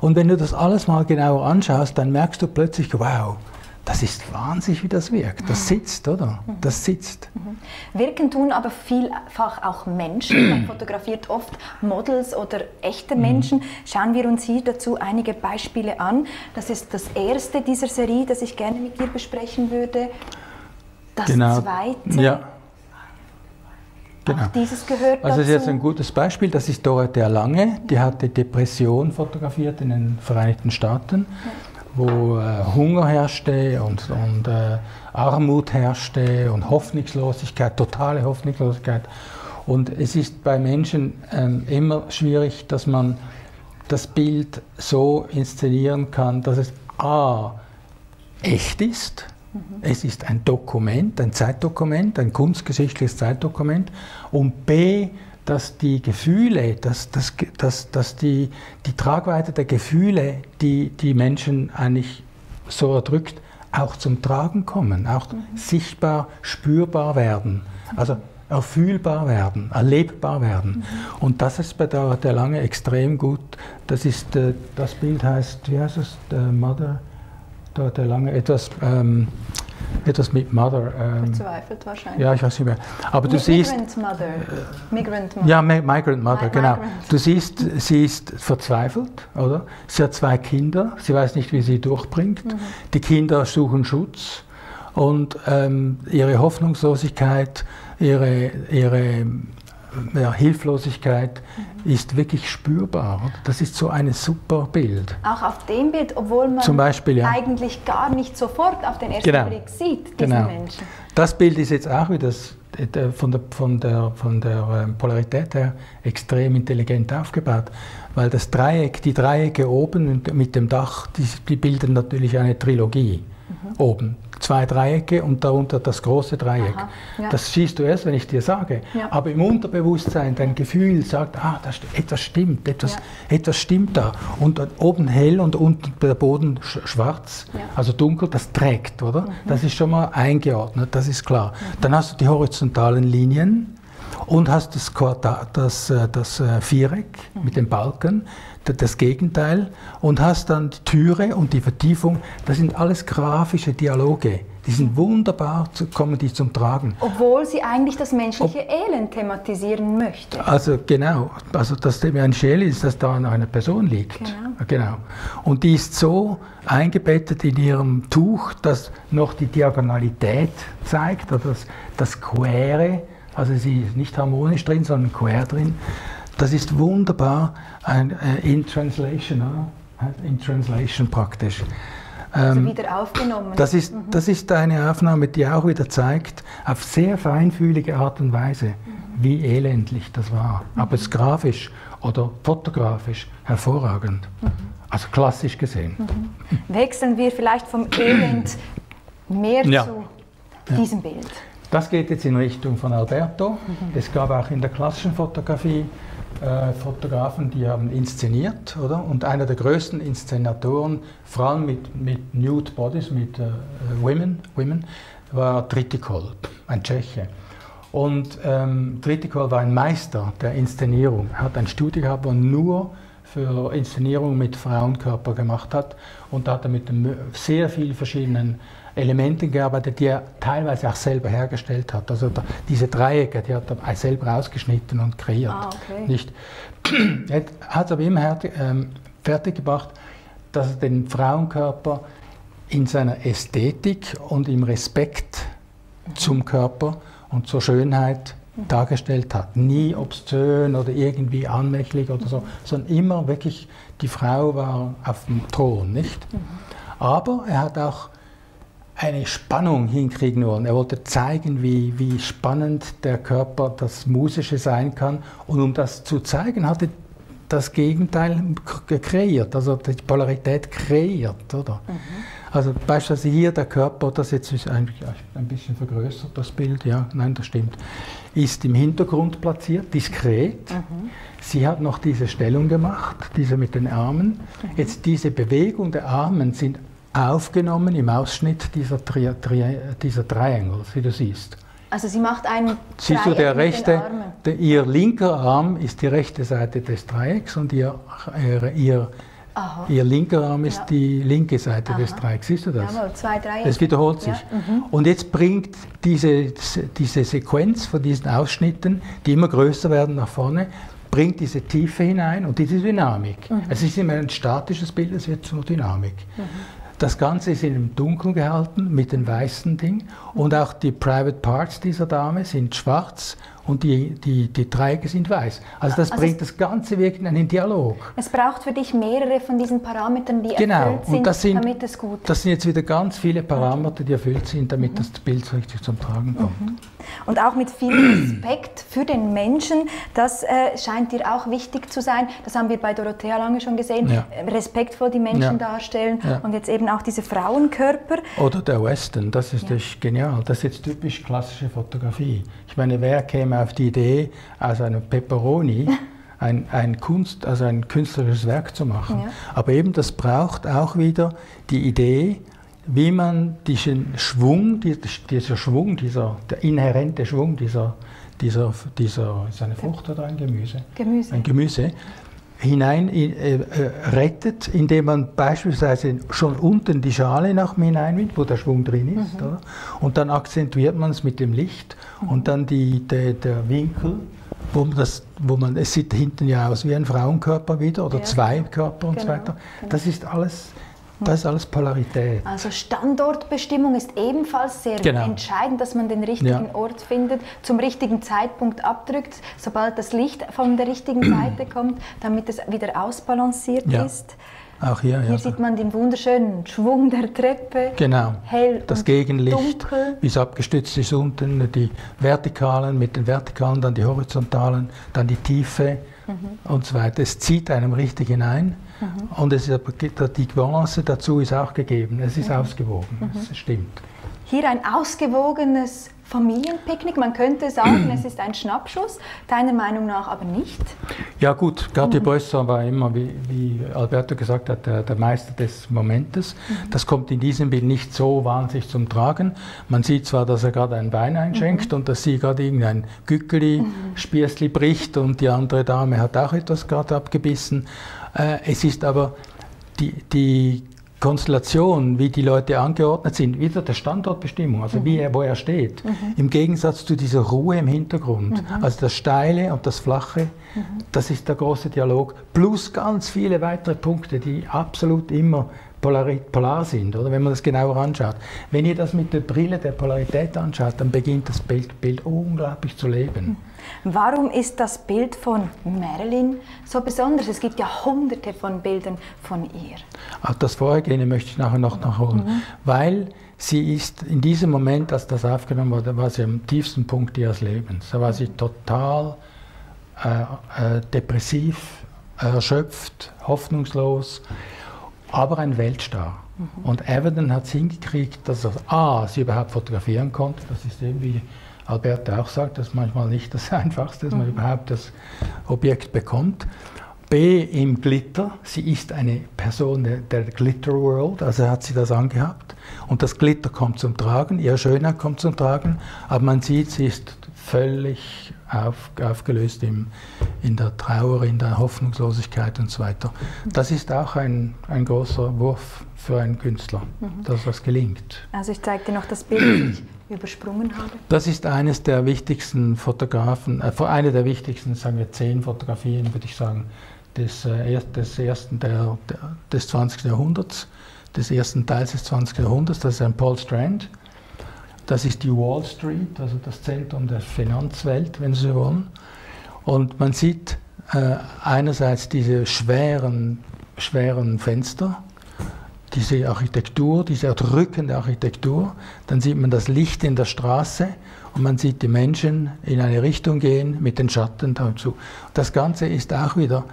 Und wenn du das alles mal genauer anschaust, dann merkst du plötzlich, wow, das ist wahnsinnig, wie das wirkt. Das sitzt, oder? Das sitzt. Wirken tun aber vielfach auch Menschen. Man fotografiert oft Models oder echte Menschen. Schauen wir uns hier dazu einige Beispiele an. Das ist das erste dieser Serie, das ich gerne mit dir besprechen würde. Das genau. zweite. Ja. Genau. Auch dieses gehört dazu. Also das ist jetzt ein gutes Beispiel. Das ist Dorothea Lange. Die hat die Depression fotografiert in den Vereinigten Staaten. Ja. Wo äh, Hunger herrschte und, und äh, Armut herrschte und Hoffnungslosigkeit, totale Hoffnungslosigkeit. Und es ist bei Menschen ähm, immer schwierig, dass man das Bild so inszenieren kann, dass es a. echt ist, mhm. es ist ein Dokument, ein Zeitdokument, ein kunstgeschichtliches Zeitdokument, und b. dass die Gefühle, dass, dass, dass, dass die, die Tragweite der Gefühle, die die Menschen eigentlich so erdrückt, auch zum Tragen kommen, auch mhm. sichtbar, spürbar werden, also erfühlbar werden, erlebbar werden. Mhm. Und das ist bei Dorothea Lange extrem gut. Das ist, äh, das Bild heißt, wie heißt es, der Mother, Dorothea Lange, etwas... Ähm, Etwas mit Mother. Ähm, Verzweifelt wahrscheinlich. Ja, ich weiß nicht mehr. Aber du Migrant siehst, Mother. Äh, Migrant Mother. Ja, Migrant Mother, My, genau. Migrant. Du siehst, sie ist verzweifelt, oder? Sie hat zwei Kinder, sie weiß nicht, wie sie durchbringt. Mhm. Die Kinder suchen Schutz und ähm, ihre Hoffnungslosigkeit, ihre, ihre ja, Hilflosigkeit mhm. ist wirklich spürbar. Das ist so ein super Bild. Auch auf dem Bild, obwohl man Zum Beispiel, ja. eigentlich gar nicht sofort auf den ersten genau. Blick sieht, diesen genau. Menschen. Das Bild ist jetzt auch wieder von der, von der, von der Polarität her extrem intelligent aufgebaut, weil das Dreieck, die Dreiecke oben mit dem Dach, die, die bilden natürlich eine Trilogie. Mhm. Oben zwei Dreiecke und darunter das große Dreieck. Aha, ja. Das siehst du erst, wenn ich dir sage. Ja. Aber im Unterbewusstsein, dein Gefühl sagt, ah, das, etwas stimmt, etwas, ja. etwas stimmt da. Und oben hell und unten der Boden schwarz, ja. also dunkel, das trägt, oder? Mhm. Das ist schon mal eingeordnet, das ist klar. Mhm. Dann hast du die horizontalen Linien und hast das, Quartat, das, das Viereck mhm. mit den Balken, das Gegenteil, und hast dann die Türe und die Vertiefung. Das sind alles grafische Dialoge. Die sind wunderbar, kommen die zum Tragen. Obwohl sie eigentlich das menschliche Ob Elend thematisieren möchte. Also genau, also das Thema ein Schäl ist, dass da an einer Person liegt. Genau. genau. Und die ist so eingebettet in ihrem Tuch, dass noch die Diagonalität zeigt, oder das, das Quere, also sie ist nicht harmonisch drin, sondern quer drin. Das ist wunderbar, ein, äh, in Translation, äh, in Translation praktisch. Ähm, also wieder aufgenommen. Das ist, mhm. das ist eine Aufnahme, die auch wieder zeigt, auf sehr feinfühlige Art und Weise, mhm. wie elendlich das war. Mhm. Aber es ist grafisch oder fotografisch hervorragend, mhm. also klassisch gesehen. Mhm. Wechseln wir vielleicht vom Elend mehr ja. zu diesem ja. Bild. Das geht jetzt in Richtung von Alberto. Mhm. Es gab auch in der klassischen Fotografie äh, Fotografen, die haben inszeniert, oder? Und einer der größten Inszenatoren, vor allem mit, mit Nude Bodies, mit äh, Women, Women, war Tritikol, ein Tscheche. Und ähm, Tritikol war ein Meister der Inszenierung. Er hat ein Studio gehabt, wo nur für Inszenierung mit Frauenkörper gemacht hat. Und da hat er mit sehr vielen verschiedenen Elementen gearbeitet, die er teilweise auch selber hergestellt hat. Also da, diese Dreiecke, die hat er selber ausgeschnitten und kreiert. Ah, okay. Nicht. Er hat aber immer ähm, fertig gemacht, dass er den Frauenkörper in seiner Ästhetik und im Respekt mhm. zum Körper und zur Schönheit mhm. dargestellt hat. Nie obszön oder irgendwie anmächtig oder mhm. so, sondern immer wirklich, die Frau war auf dem Thron, nicht? Mhm. Aber er hat auch eine Spannung hinkriegen wollen. Er wollte zeigen, wie, wie spannend der Körper, das Musische sein kann. Und um das zu zeigen, hat er das Gegenteil kreiert, also die Polarität kreiert. Oder? Mhm. Also beispielsweise hier der Körper, das jetzt ist ein, ein bisschen vergrößert, das Bild, ja, nein, das stimmt, ist im Hintergrund platziert, diskret. Mhm. Sie hat noch diese Stellung gemacht, diese mit den Armen. Mhm. Jetzt diese Bewegung der Armen sind aufgenommen im Ausschnitt dieser, Tri Tri dieser Triangles, wie du siehst. Also sie macht einen Siehst du, der rechte, der, ihr linker Arm ist die rechte Seite des Dreiecks und ihr, äh, ihr, ihr linker Arm ist ja. die linke Seite Aha. des Dreiecks. Siehst du das? Jawohl, zwei Dreiecke. Es wiederholt sich. Ja. Mhm. Und jetzt bringt diese, diese Sequenz von diesen Ausschnitten, die immer größer werden nach vorne, bringt diese Tiefe hinein und diese Dynamik. Mhm. Es ist nicht mehr ein statisches Bild, es wird zur Dynamik. Mhm. Das Ganze ist in dem Dunkeln gehalten, mit den weißen Dingen. Und auch die Private Parts dieser Dame sind schwarz und die, die, die Dreiecke sind weiß. Also das also bringt das Ganze wirklich in einen Dialog. Es braucht für dich mehrere von diesen Parametern, die genau. erfüllt sind, und das sind, damit es gut ist. Das sind jetzt wieder ganz viele Parameter, die erfüllt sind, damit mhm. das Bild richtig zum Tragen kommt. Mhm. Und auch mit viel Respekt für den Menschen, das äh, scheint dir auch wichtig zu sein. Das haben wir bei Dorothea Lange schon gesehen. Ja. Respektvoll die Menschen ja. darstellen ja. und jetzt eben auch diese Frauenkörper. Oder der Western, das ist ja. genial. Das ist jetzt typisch klassische Fotografie. Ich meine, wer käme auf die Idee, aus einem Peperoni ein, ein, Kunst, also ein künstlerisches Werk zu machen? Ja. Aber eben, das braucht auch wieder die Idee, wie man diesen Schwung, dieser Schwung, dieser, der inhärente Schwung dieser, dieser, dieser ist eine Frucht oder ein Gemüse? Gemüse. Ein Gemüse hinein äh, rettet, indem man beispielsweise schon unten die Schale nach mir hineinwindet, wo der Schwung drin ist, mhm. oder? Und dann akzentuiert man es mit dem Licht mhm. und dann die, die, der Winkel, wo man, das, wo man, es sieht hinten ja aus wie ein Frauenkörper wieder oder ja. zwei Körper und genau. so weiter. Das ist alles... Das ist alles Polarität. Also Standortbestimmung ist ebenfalls sehr genau. entscheidend, dass man den richtigen ja. Ort findet, zum richtigen Zeitpunkt abdrückt, sobald das Licht von der richtigen Seite kommt, damit es wieder ausbalanciert ja. ist. Auch hier, hier ja. sieht man den wunderschönen Schwung der Treppe, genau. hell das und Gegenlicht, dunkel. Wie es abgestützt ist unten, die Vertikalen mit den Vertikalen, dann die Horizontalen, dann die Tiefe mhm. und so weiter. Es zieht einem richtig hinein. Mhm. Und es ist, die Balance dazu ist auch gegeben, es ist mhm. ausgewogen, mhm. es stimmt. Hier ein ausgewogenes Familienpicknick, man könnte sagen, es ist ein Schnappschuss, deiner Meinung nach aber nicht? Ja gut, Cartier-Bresson war immer, wie, wie Alberto gesagt hat, der, der Meister des Momentes. Mhm. Das kommt in diesem Bild nicht so wahnsinnig zum Tragen. Man sieht zwar, dass er gerade ein Bein einschenkt mhm. und dass sie gerade irgendein Gückeli, mhm. Spiersli bricht und die andere Dame hat auch etwas gerade abgebissen. Es ist aber die, die Konstellation, wie die Leute angeordnet sind, wieder der Standortbestimmung, also mhm. wie er, wo er steht, mhm. im Gegensatz zu dieser Ruhe im Hintergrund, mhm. also das Steile und das Flache, mhm. das ist der große Dialog, plus ganz viele weitere Punkte, die absolut immer polar sind, oder wenn man das genauer anschaut. Wenn ihr das mit der Brille der Polarität anschaut, dann beginnt das Bild, Bild unglaublich zu leben. Warum ist das Bild von Marilyn so besonders? Es gibt ja hunderte von Bildern von ihr. Auch das Vorhergehende möchte ich nachher noch nachholen, mhm. weil sie ist in diesem Moment, als das aufgenommen wurde, war sie am tiefsten Punkt ihres Lebens. Da war sie total äh, äh, depressiv, erschöpft, hoffnungslos. Aber ein Weltstar. Mhm. Und Avedon hat es hingekriegt, dass er A, sie überhaupt fotografieren konnte. Das ist eben, wie Alberto auch sagt, das ist manchmal nicht das Einfachste, dass mhm. man überhaupt das Objekt bekommt. B, im Glitter. Sie ist eine Person der, der Glitter World, also hat sie das angehabt. Und das Glitter kommt zum Tragen, ihre Schönheit kommt zum Tragen, aber man sieht, sie ist völlig auf, aufgelöst im, in der Trauer, in der Hoffnungslosigkeit und so weiter. Das ist auch ein, ein großer Wurf für einen Künstler, mhm. dass das gelingt. Also ich zeige dir noch das Bild, das ich übersprungen habe. Das ist eines der wichtigsten Fotografen, äh, eine der wichtigsten, sagen wir, zehn Fotografien, würde ich sagen, des, äh, des, ersten, der, der, des zwanzigsten Jahrhunderts, des ersten Teils des zwanzigsten Jahrhunderts, das ist ein Paul Strand. Das ist die Wall Street, also das Zentrum der Finanzwelt, wenn Sie so wollen. Und man sieht äh, einerseits diese schweren, schweren Fenster, diese Architektur, diese erdrückende Architektur. Dann sieht man das Licht in der Straße und man sieht die Menschen in eine Richtung gehen mit den Schatten dazu. Das Ganze ist auch wieder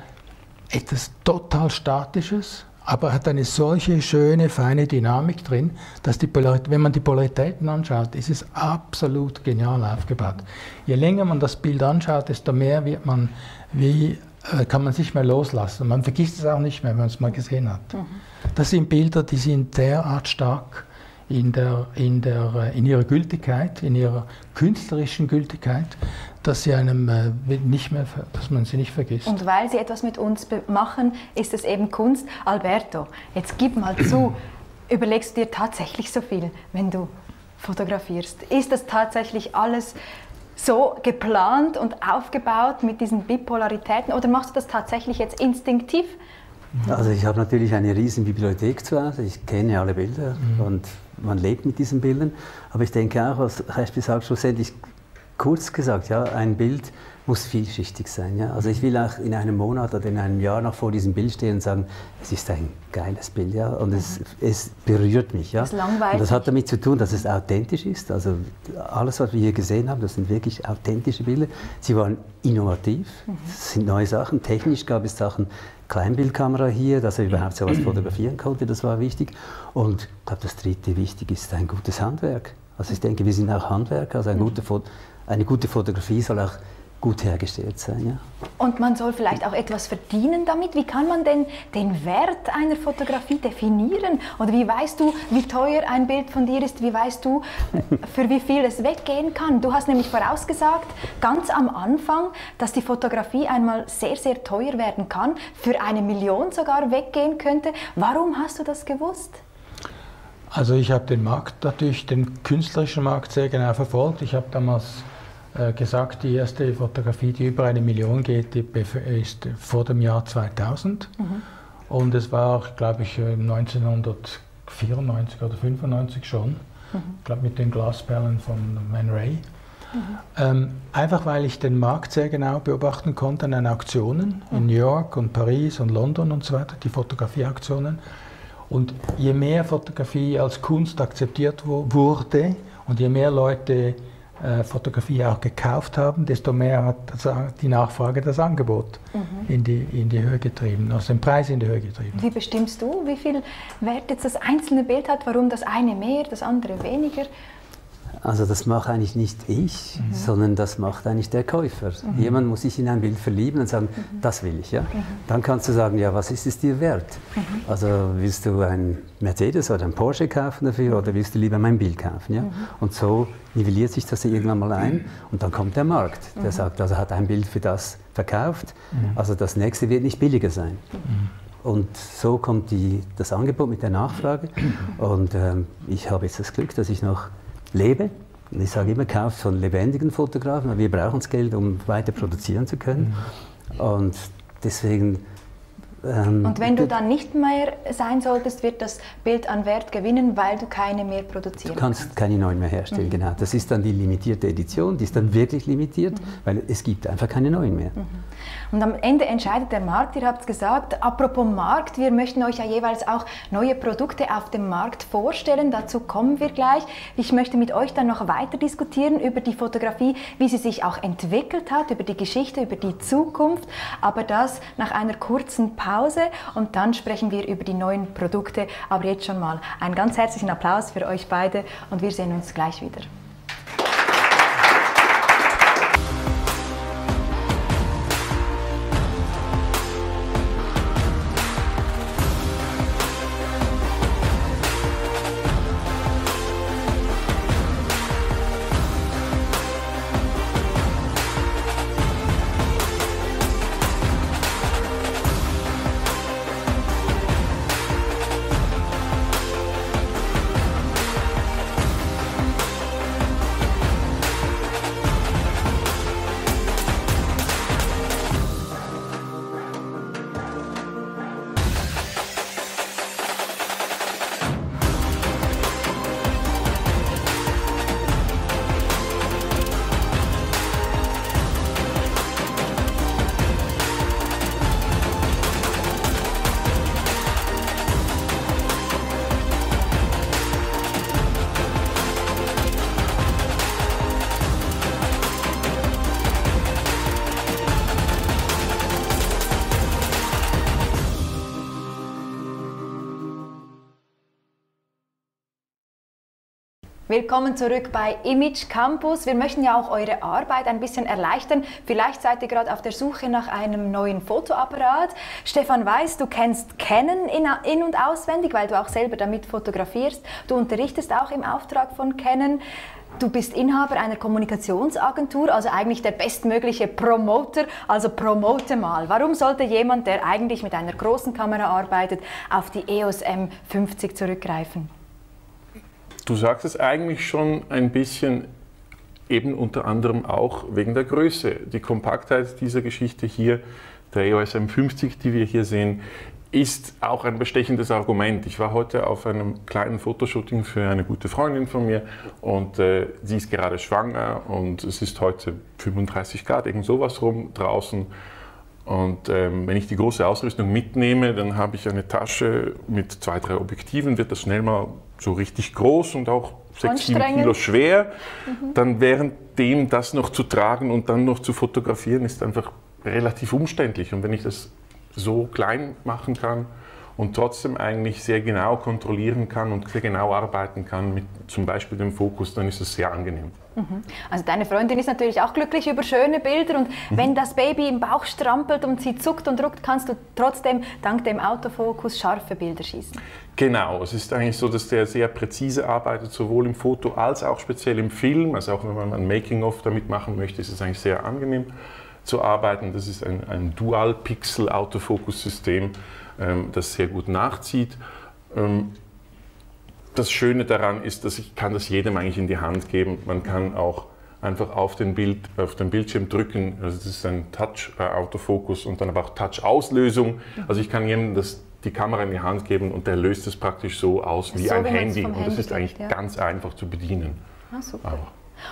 etwas total Statisches, aber hat eine solche schöne, feine Dynamik drin, dass die Polarität, wenn man die Polaritäten anschaut, ist es absolut genial aufgebaut. Je länger man das Bild anschaut, desto mehr wird man, wie, äh, kann man es nicht mehr loslassen. Man vergisst es auch nicht mehr, wenn man es mal gesehen hat. Mhm. Das sind Bilder, die sind derart stark in, der, in, der, in ihrer Gültigkeit, in ihrer künstlerischen Gültigkeit, dass sie einem nicht mehr, dass man sie nicht vergisst. Und weil sie etwas mit uns machen, ist es eben Kunst. Alberto, jetzt gib mal zu, überlegst du dir tatsächlich so viel, wenn du fotografierst? Ist das tatsächlich alles so geplant und aufgebaut mit diesen Bipolaritäten oder machst du das tatsächlich jetzt instinktiv? Also ich habe natürlich eine riesen Bibliothek zu Hause, ich kenne alle Bilder mhm. und man lebt mit diesen Bildern, aber ich denke auch, was heißt bis halb schlussendlich, kurz gesagt, ja, ein Bild muss vielschichtig sein. Ja? Also ich will auch in einem Monat oder in einem Jahr noch vor diesem Bild stehen und sagen, es ist ein geiles Bild, ja, und mhm. es, es berührt mich. Ja? Das ist langweilig. Und das hat damit zu tun, dass es authentisch ist. Also alles, was wir hier gesehen haben, das sind wirklich authentische Bilder. Sie waren innovativ, mhm. das sind neue Sachen. Technisch gab es Sachen, Kleinbildkamera hier, dass er überhaupt so etwas fotografieren konnte, das war wichtig. Und ich glaube, das dritte wichtig ist ein gutes Handwerk. Also ich denke, wir sind auch Handwerker, also ein mhm. guter Foto eine gute Fotografie soll auch gut hergestellt sein. Ja. Und man soll vielleicht auch etwas verdienen damit? Wie kann man denn den Wert einer Fotografie definieren? Oder wie weißt du, wie teuer ein Bild von dir ist? Wie weißt du, für wie viel es weggehen kann? Du hast nämlich vorausgesagt, ganz am Anfang, dass die Fotografie einmal sehr, sehr teuer werden kann, für eine Million sogar weggehen könnte. Warum hast du das gewusst? Also ich habe den Markt natürlich, den künstlerischen Markt sehr genau verfolgt. Ich habe damals gesagt, die erste Fotografie, die über eine Million geht, die ist vor dem Jahr zweitausend. Mhm. Und es war, glaube ich, neunzehnhundertvierundneunzig oder fünfundneunzig schon, mhm. ich glaube mit den Glasperlen von Man Ray. Mhm. Ähm, einfach weil ich den Markt sehr genau beobachten konnte an den Auktionen mhm. in New York und Paris und London und so weiter, die Fotografieauktionen. Und je mehr Fotografie als Kunst akzeptiert wurde und je mehr Leute Fotografie auch gekauft haben, desto mehr hat die Nachfrage das Angebot mhm. in, die, in die Höhe getrieben, also den Preis in die Höhe getrieben. Wie bestimmst du, wie viel Wert jetzt das einzelne Bild hat, warum das eine mehr, das andere weniger? Also das macht eigentlich nicht ich, mhm. sondern das macht eigentlich der Käufer. Mhm. Jemand muss sich in ein Bild verlieben und sagen, mhm. das will ich. Ja? Mhm. Dann kannst du sagen, ja, was ist es dir wert? Mhm. Also willst du einen Mercedes oder einen Porsche kaufen dafür oder willst du lieber mein Bild kaufen? Ja? Mhm. Und so nivelliert sich das irgendwann mal ein und dann kommt der Markt. Der mhm. sagt, also hat ein Bild für das verkauft, mhm. also das nächste wird nicht billiger sein. Mhm. Und so kommt die, das Angebot mit der Nachfrage und ähm, ich habe jetzt das Glück, dass ich noch lebe. Und ich sage immer, kauft von lebendigen Fotografen, weil wir brauchen das Geld, um weiter produzieren zu können. Und deswegen... Ähm, und wenn du dann nicht mehr sein solltest, wird das Bild an Wert gewinnen, weil du keine mehr produzieren du kannst. Du kannst keine neuen mehr herstellen, mhm. genau. Das ist dann die limitierte Edition, die ist dann wirklich limitiert, mhm. weil es gibt einfach keine neuen mehr. Mhm. Und am Ende entscheidet der Markt, ihr habt es gesagt. Apropos Markt, wir möchten euch ja jeweils auch neue Produkte auf dem Markt vorstellen, dazu kommen wir gleich. Ich möchte mit euch dann noch weiter diskutieren über die Fotografie, wie sie sich auch entwickelt hat, über die Geschichte, über die Zukunft, aber das nach einer kurzen Pause und dann sprechen wir über die neuen Produkte. Aber jetzt schon mal einen ganz herzlichen Applaus für euch beide und wir sehen uns gleich wieder. Willkommen zurück bei Image Campus. Wir möchten ja auch eure Arbeit ein bisschen erleichtern. Vielleicht seid ihr gerade auf der Suche nach einem neuen Fotoapparat. Stefan Weiss, du kennst Canon in- und auswendig, weil du auch selber damit fotografierst. Du unterrichtest auch im Auftrag von Canon. Du bist Inhaber einer Kommunikationsagentur, also eigentlich der bestmögliche Promoter. Also promote mal. Warum sollte jemand, der eigentlich mit einer großen Kamera arbeitet, auf die E O S M fünfzig zurückgreifen? Du sagst es eigentlich schon ein bisschen, eben unter anderem auch wegen der Größe. Die Kompaktheit dieser Geschichte hier, der E O S M fünfzig, die wir hier sehen, ist auch ein bestechendes Argument. Ich war heute auf einem kleinen Fotoshooting für eine gute Freundin von mir und äh, sie ist gerade schwanger und es ist heute fünfunddreißig Grad, irgend sowas rum draußen. Und ähm, wenn ich die große Ausrüstung mitnehme, dann habe ich eine Tasche mit zwei, drei Objektiven, wird das schnell mal so richtig groß und auch sechs, sieben Kilo schwer. Mhm. Dann währenddem das noch zu tragen und dann noch zu fotografieren, ist einfach relativ umständlich. Und wenn ich das so klein machen kann und trotzdem eigentlich sehr genau kontrollieren kann und sehr genau arbeiten kann mit zum Beispiel dem Fokus, dann ist es sehr angenehm. Also deine Freundin ist natürlich auch glücklich über schöne Bilder und wenn das Baby im Bauch strampelt und sie zuckt und ruckt, kannst du trotzdem dank dem Autofokus scharfe Bilder schießen. Genau, es ist eigentlich so, dass der sehr präzise arbeitet, sowohl im Foto als auch speziell im Film. Also auch wenn man ein Making-of damit machen möchte, ist es eigentlich sehr angenehm zu arbeiten. Das ist ein, ein Dual-Pixel-Autofokus-System, ähm, das sehr gut nachzieht. Ähm, Das Schöne daran ist, dass ich kann das jedem eigentlich in die Hand geben. Man kann auch einfach auf den, Bild, auf den Bildschirm drücken. Also das ist ein Touch-Autofokus und dann aber auch Touch-Auslösung. Also ich kann jedem das, die Kamera in die Hand geben und der löst es praktisch so aus wie so, ein Handy. Und das ist eigentlich ja. ganz einfach zu bedienen. Ah, super. Aber.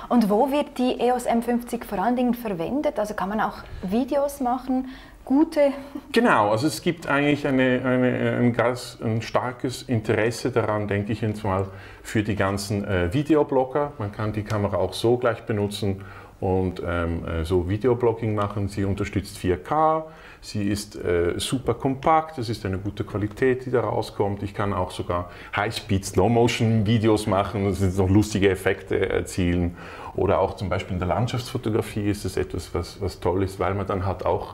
Und wo wird die E O S M fünfzig vor allen Dingen verwendet? Also kann man auch Videos machen? Gute. Genau, also es gibt eigentlich eine, eine, ein, ganz, ein starkes Interesse daran, denke ich jetzt mal, für die ganzen äh, Videoblogger. Man kann die Kamera auch so gleich benutzen und ähm, so Videoblogging machen. Sie unterstützt vier K, sie ist äh, super kompakt, es ist eine gute Qualität, die da rauskommt. Ich kann auch sogar High-Speed, Slow-Motion-Videos machen, das sind noch lustige Effekte erzielen. Oder auch zum Beispiel in der Landschaftsfotografie ist es etwas, was, was toll ist, weil man dann halt auch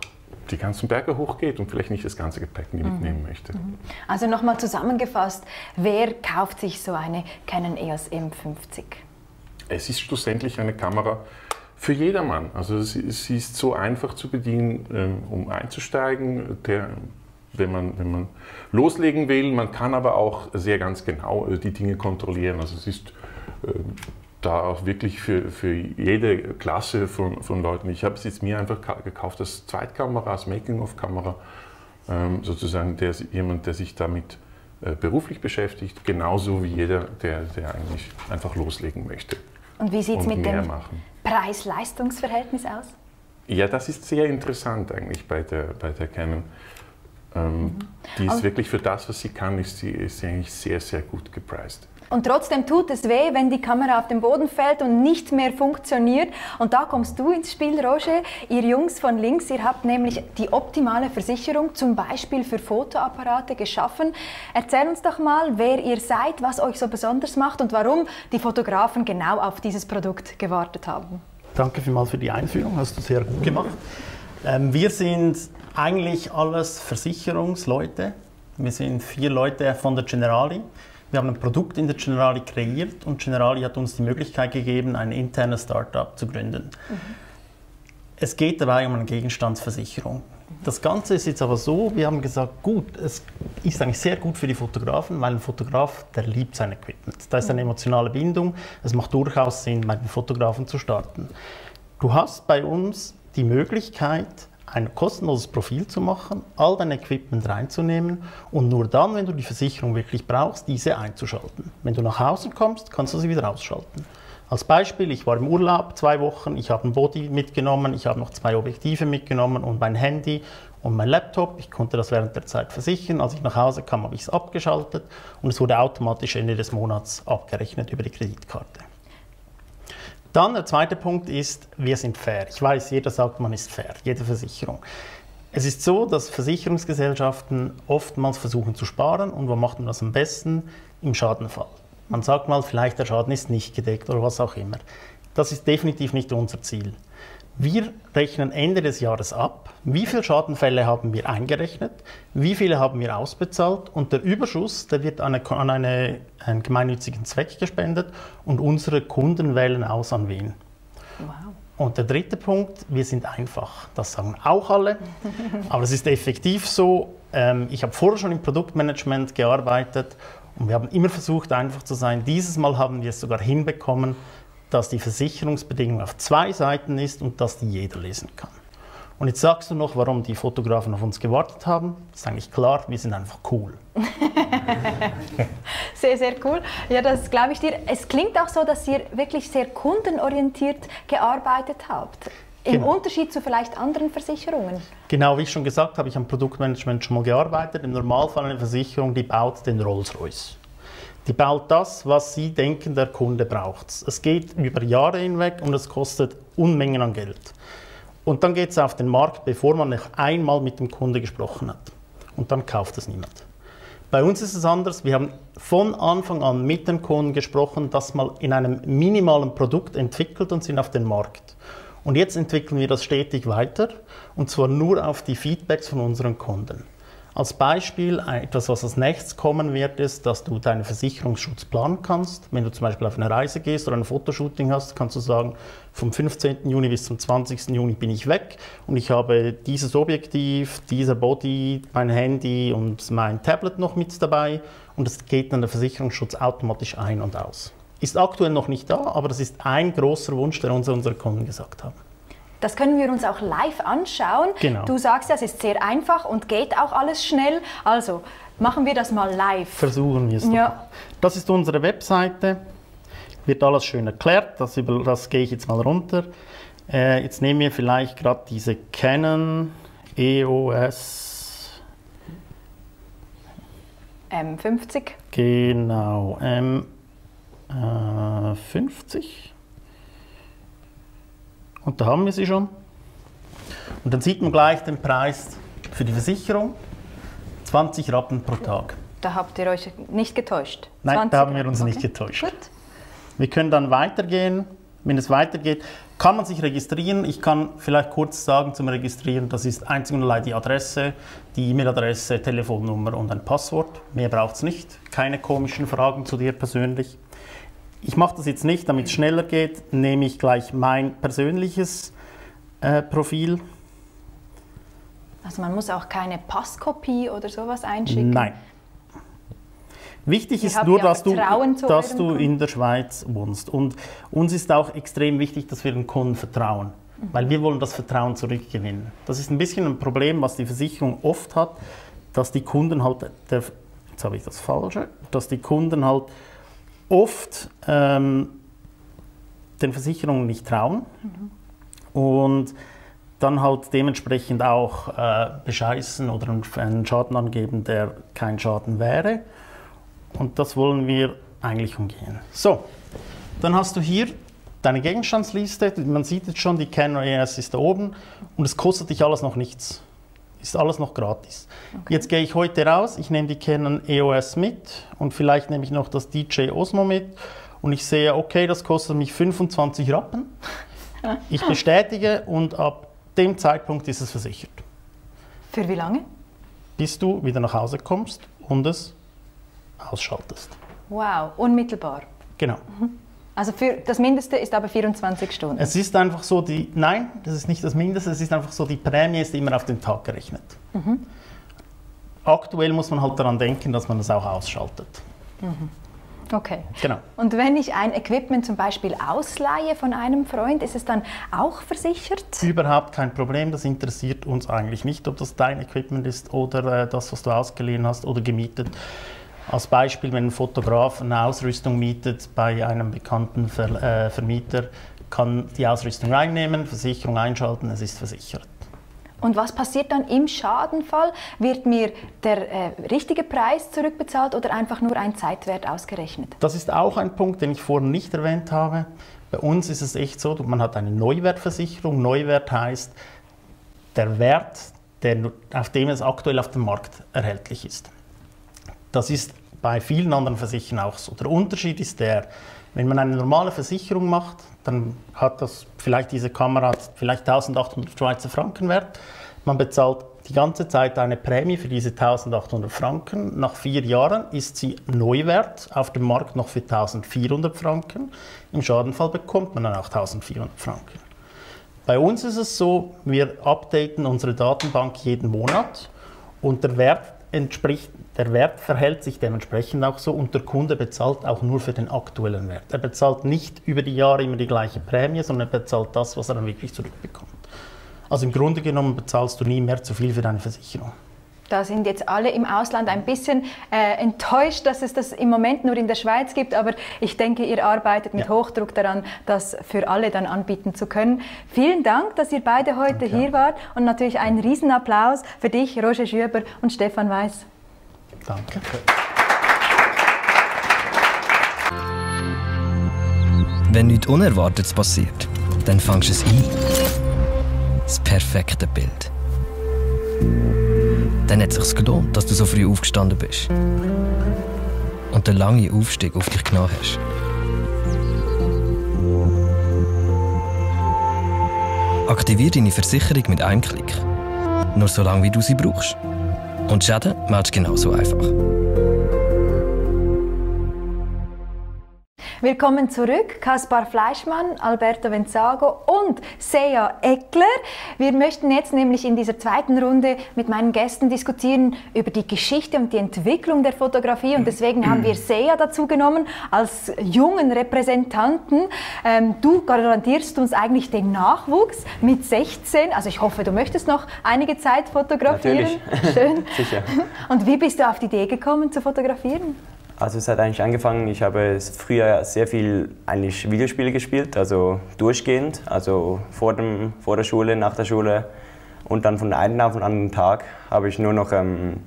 die ganzen Berge hochgeht und vielleicht nicht das ganze Gepäck mitnehmen möchte. Also nochmal zusammengefasst, wer kauft sich so eine Canon E O S M fünfzig? Es ist schlussendlich eine Kamera für jedermann. Also sie ist so einfach zu bedienen, um einzusteigen, der, wenn man, wenn man loslegen will. Man kann aber auch sehr ganz genau die Dinge kontrollieren. Also es ist da auch wirklich für, für jede Klasse von, von Leuten. Ich habe es jetzt mir einfach gekauft als Zweitkamera, als Making-of-Kamera, ähm, sozusagen der, jemand, der sich damit äh, beruflich beschäftigt, genauso wie jeder, der, der eigentlich einfach loslegen möchte. Und wie sieht es mit dem Preis-Leistungs-Verhältnis aus? Ja, das ist sehr interessant eigentlich bei der, bei der Canon. Ähm, mhm. Die ist Und wirklich für das, was sie kann, ist sie, ist sie eigentlich sehr, sehr gut gepreist. Und trotzdem tut es weh, wenn die Kamera auf den Boden fällt und nicht mehr funktioniert. Und da kommst du ins Spiel, Roger. Ihr Jungs von links, ihr habt nämlich die optimale Versicherung, zum Beispiel für Fotoapparate, geschaffen. Erzähl uns doch mal, wer ihr seid, was euch so besonders macht und warum die Fotografen genau auf dieses Produkt gewartet haben. Danke vielmals für die Einführung, hast du sehr gut gemacht. Ähm, wir sind eigentlich alles Versicherungsleute. Wir sind vier Leute von der Generali. Wir haben ein Produkt in der Generali kreiert und Generali hat uns die Möglichkeit gegeben, ein internes Startup zu gründen. Mhm. Es geht dabei um eine Gegenstandsversicherung. Das Ganze ist jetzt aber so, wir haben gesagt, gut, es ist eigentlich sehr gut für die Fotografen, weil ein Fotograf, der liebt sein Equipment. Da ist eine emotionale Bindung, es macht durchaus Sinn, bei den Fotografen zu starten. Du hast bei uns die Möglichkeit, ein kostenloses Profil zu machen, all dein Equipment reinzunehmen und nur dann, wenn du die Versicherung wirklich brauchst, diese einzuschalten. Wenn du nach Hause kommst, kannst du sie wieder ausschalten. Als Beispiel, ich war im Urlaub zwei Wochen, ich habe ein Body mitgenommen, ich habe noch zwei Objektive mitgenommen und mein Handy und mein Laptop. Ich konnte das während der Zeit versichern. Als ich nach Hause kam, habe ich es abgeschaltet und es wurde automatisch Ende des Monats abgerechnet über die Kreditkarte. Dann der zweite Punkt ist, wir sind fair. Ich weiß, jeder sagt, man ist fair, jede Versicherung. Es ist so, dass Versicherungsgesellschaften oftmals versuchen zu sparen und wo macht man das am besten? Im Schadenfall. Man sagt mal, vielleicht der Schaden ist nicht gedeckt oder was auch immer. Das ist definitiv nicht unser Ziel. Wir rechnen Ende des Jahres ab, wie viele Schadenfälle haben wir eingerechnet, wie viele haben wir ausbezahlt und der Überschuss, der wird an, eine, an eine, einen gemeinnützigen Zweck gespendet und unsere Kunden wählen aus, an wen. Wow. Und der dritte Punkt, wir sind einfach. Das sagen auch alle, aber es ist effektiv so. Ich habe vorher schon im Produktmanagement gearbeitet und wir haben immer versucht, einfach zu sein. Dieses Mal haben wir es sogar hinbekommen, dass die Versicherungsbedingung auf zwei Seiten ist und dass die jeder lesen kann. Und jetzt sagst du noch, warum die Fotografen auf uns gewartet haben. Das ist eigentlich klar, wir sind einfach cool. Sehr, sehr cool. Ja, das glaube ich dir. Es klingt auch so, dass ihr wirklich sehr kundenorientiert gearbeitet habt. Im genau. Unterschied zu vielleicht anderen Versicherungen. Genau, wie ich schon gesagt habe, ich habe am Produktmanagement schon mal gearbeitet. Im Normalfall eine Versicherung, die baut den Rolls-Royce. Die baut das, was sie denken, der Kunde braucht. Es geht über Jahre hinweg und es kostet Unmengen an Geld. Und dann geht es auf den Markt, bevor man noch einmal mit dem Kunde gesprochen hat. Und dann kauft es niemand. Bei uns ist es anders. Wir haben von Anfang an mit dem Kunden gesprochen, das mal in einem minimalen Produkt entwickelt und sind auf den Markt. Und jetzt entwickeln wir das stetig weiter und zwar nur auf die Feedbacks von unseren Kunden. Als Beispiel, etwas, was als nächstes kommen wird, ist, dass du deinen Versicherungsschutz planen kannst. Wenn du zum Beispiel auf eine Reise gehst oder ein Fotoshooting hast, kannst du sagen, vom fünfzehnten Juni bis zum zwanzigsten Juni bin ich weg und ich habe dieses Objektiv, dieser Body, mein Handy und mein Tablet noch mit dabei und es geht dann der Versicherungsschutz automatisch ein und aus. Ist aktuell noch nicht da, aber das ist ein großer Wunsch, den uns unsere Kunden gesagt haben. Das können wir uns auch live anschauen. Genau. Du sagst, das ist sehr einfach und geht auch alles schnell. Also machen wir das mal live. Versuchen wir es. Ja. Das ist unsere Webseite. Wird alles schön erklärt. Das, über, das gehe ich jetzt mal runter. Äh, jetzt nehmen wir vielleicht gerade diese Canon E O S M fünfzig. Genau. M fünfzig. Und da haben wir sie schon. Und dann sieht man gleich den Preis für die Versicherung. zwanzig Rappen pro Tag. Da habt ihr euch nicht getäuscht? Nein, da haben wir uns nicht getäuscht. Gut. Wir können dann weitergehen. Wenn es weitergeht, kann man sich registrieren. Ich kann vielleicht kurz sagen zum Registrieren, das ist einzig und allein die Adresse, die E-Mail-Adresse, Telefonnummer und ein Passwort. Mehr braucht es nicht. Keine komischen Fragen zu dir persönlich. Ich mache das jetzt nicht, damit es schneller geht, nehme ich gleich mein persönliches äh, Profil. Also man muss auch keine Passkopie oder sowas einschicken? Nein. Wichtig ist nur, dass du, dass du in der Schweiz wohnst. Und uns ist auch extrem wichtig, dass wir den Kunden vertrauen, mhm. weil wir wollen das Vertrauen zurückgewinnen. Das ist ein bisschen ein Problem, was die Versicherung oft hat, dass die Kunden halt, der, jetzt habe ich das Falsche, dass die Kunden halt oft ähm, den Versicherungen nicht trauen mhm. und dann halt dementsprechend auch äh, bescheißen oder einen Schaden angeben, der kein Schaden wäre. Und das wollen wir eigentlich umgehen. So, dann hast du hier deine Gegenstandsliste. Man sieht jetzt schon, die Canon E O S ist da oben und es kostet dich alles noch nichts. Ist alles noch gratis. Okay. Jetzt gehe ich heute raus, ich nehme die Canon E O S mit und vielleicht nehme ich noch das D J Osmo mit und ich sehe, okay, das kostet mich fünfundzwanzig Rappen. Ich bestätige und ab dem Zeitpunkt ist es versichert. Für wie lange? Bis du wieder nach Hause kommst und es ausschaltest. Wow, unmittelbar. Genau. Mhm. Also für das Mindeste ist aber vierundzwanzig Stunden. Es ist einfach so, die, nein, das ist nicht das Mindeste, es ist einfach so, die Prämie ist immer auf den Tag gerechnet. Mhm. Aktuell muss man halt daran denken, dass man das auch ausschaltet. Mhm. Okay. Genau. Und wenn ich ein Equipment zum Beispiel ausleihe von einem Freund, ist es dann auch versichert? Überhaupt kein Problem, das interessiert uns eigentlich nicht, ob das dein Equipment ist oder das, was du ausgeliehen hast oder gemietet. Als Beispiel, wenn ein Fotograf eine Ausrüstung mietet bei einem bekannten Ver äh, Vermieter, kann die Ausrüstung reinnehmen, Versicherung einschalten, es ist versichert. Und was passiert dann im Schadenfall? Wird mir der äh, richtige Preis zurückbezahlt oder einfach nur ein Zeitwert ausgerechnet? Das ist auch ein Punkt, den ich vorhin nicht erwähnt habe. Bei uns ist es echt so, man hat eine Neuwertversicherung. Neuwert heißt der Wert, der, auf dem es aktuell auf dem Markt erhältlich ist. Das ist bei vielen anderen Versicherungen auch so. Der Unterschied ist der, wenn man eine normale Versicherung macht, dann hat das vielleicht diese Kamera vielleicht eintausendachthundert Schweizer Franken wert. Man bezahlt die ganze Zeit eine Prämie für diese eintausendachthundert Franken. Nach vier Jahren ist sie Neuwert auf dem Markt noch für eintausendvierhundert Franken. Im Schadenfall bekommt man dann auch eintausendvierhundert Franken. Bei uns ist es so, wir updaten unsere Datenbank jeden Monat und der Wert entspricht, der Wert verhält sich dementsprechend auch so und der Kunde bezahlt auch nur für den aktuellen Wert. Er bezahlt nicht über die Jahre immer die gleiche Prämie, sondern er bezahlt das, was er dann wirklich zurückbekommt. Also im Grunde genommen bezahlst du nie mehr zu viel für deine Versicherung. Da sind jetzt alle im Ausland ein bisschen äh, enttäuscht, dass es das im Moment nur in der Schweiz gibt. Aber ich denke, ihr arbeitet mit ja. Hochdruck daran, das für alle dann anbieten zu können. Vielen Dank, dass ihr beide heute Danke. Hier wart. Und natürlich einen Riesenapplaus für dich, Roger Schüber und Stefan Weiss. Danke. Wenn nichts Unerwartetes passiert, dann fängst du es ein. Das perfekte Bild. Dann hat es sich gelohnt, dass du so früh aufgestanden bist und den langen Aufstieg auf dich genommen hast. Aktiviere deine Versicherung mit einem Klick. Nur so lange, wie du sie brauchst. Und Schäden meldest du genauso einfach. Willkommen zurück, Kaspar Fleischmann, Alberto Venzago und Seya Eggler. Wir möchten jetzt nämlich in dieser zweiten Runde mit meinen Gästen diskutieren über die Geschichte und die Entwicklung der Fotografie. Und deswegen haben wir Seya dazu genommen als jungen Repräsentanten. Ähm, du garantierst uns eigentlich den Nachwuchs mit sechzehn. Also ich hoffe, du möchtest noch einige Zeit fotografieren. Natürlich. Schön. Sicher. Und wie bist du auf die Idee gekommen zu fotografieren? Also es hat eigentlich angefangen, ich habe früher sehr viel eigentlich Videospiele gespielt, also durchgehend, also vor, dem, vor der Schule, nach der Schule und dann von einem auf den anderen Tag habe ich nur noch ähm,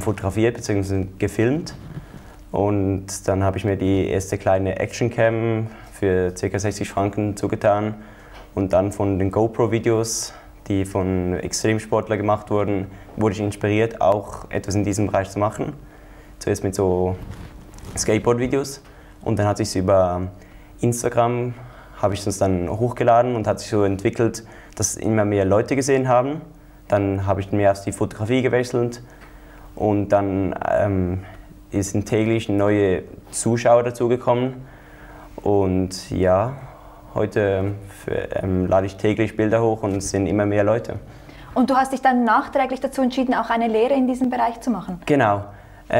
fotografiert bzw. gefilmt und dann habe ich mir die erste kleine Actioncam für ca. sechzig Franken zugetan und dann von den GoPro-Videos, die von Extremsportlern gemacht wurden, wurde ich inspiriert, auch etwas in diesem Bereich zu machen. Zuerst mit so Skateboard-Videos und dann hat sich über Instagram habe ich das dann hochgeladen und hat sich so entwickelt, dass immer mehr Leute gesehen haben. Dann habe ich mir erst die Fotografie gewechselt und dann ähm, sind täglich neue Zuschauer dazugekommen und ja, heute für, ähm, lade ich täglich Bilder hoch und es sind immer mehr Leute. Und du hast dich dann nachträglich dazu entschieden, auch eine Lehre in diesem Bereich zu machen? Genau.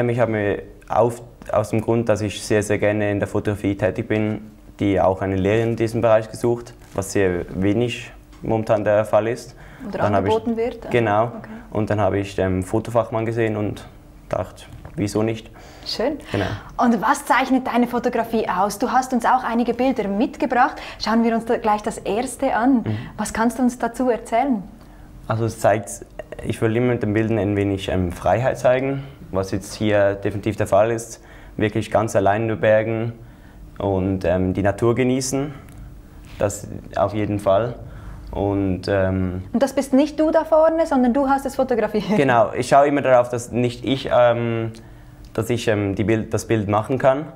Ich habe mir auf, aus dem Grund, dass ich sehr, sehr gerne in der Fotografie tätig bin, die auch eine Lehre in diesem Bereich gesucht, was sehr wenig momentan der Fall ist. Oder dann angeboten ich, wird. Genau. Okay. Und dann habe ich den Fotofachmann gesehen und dachte, wieso nicht? Schön. Genau. Und was zeichnet deine Fotografie aus? Du hast uns auch einige Bilder mitgebracht. Schauen wir uns da gleich das erste an. Mhm. Was kannst du uns dazu erzählen? Also es zeigt, ich will immer mit den Bildern ein wenig ähm, Freiheit zeigen, was jetzt hier definitiv der Fall ist. Wirklich ganz allein in den Bergen und ähm, die Natur genießen, das auf jeden Fall. Und, ähm, und das bist nicht du da vorne, sondern du hast es fotografiert. Genau, ich schaue immer darauf, dass nicht ich, ähm, dass ich ähm, die Bild, das Bild machen kann.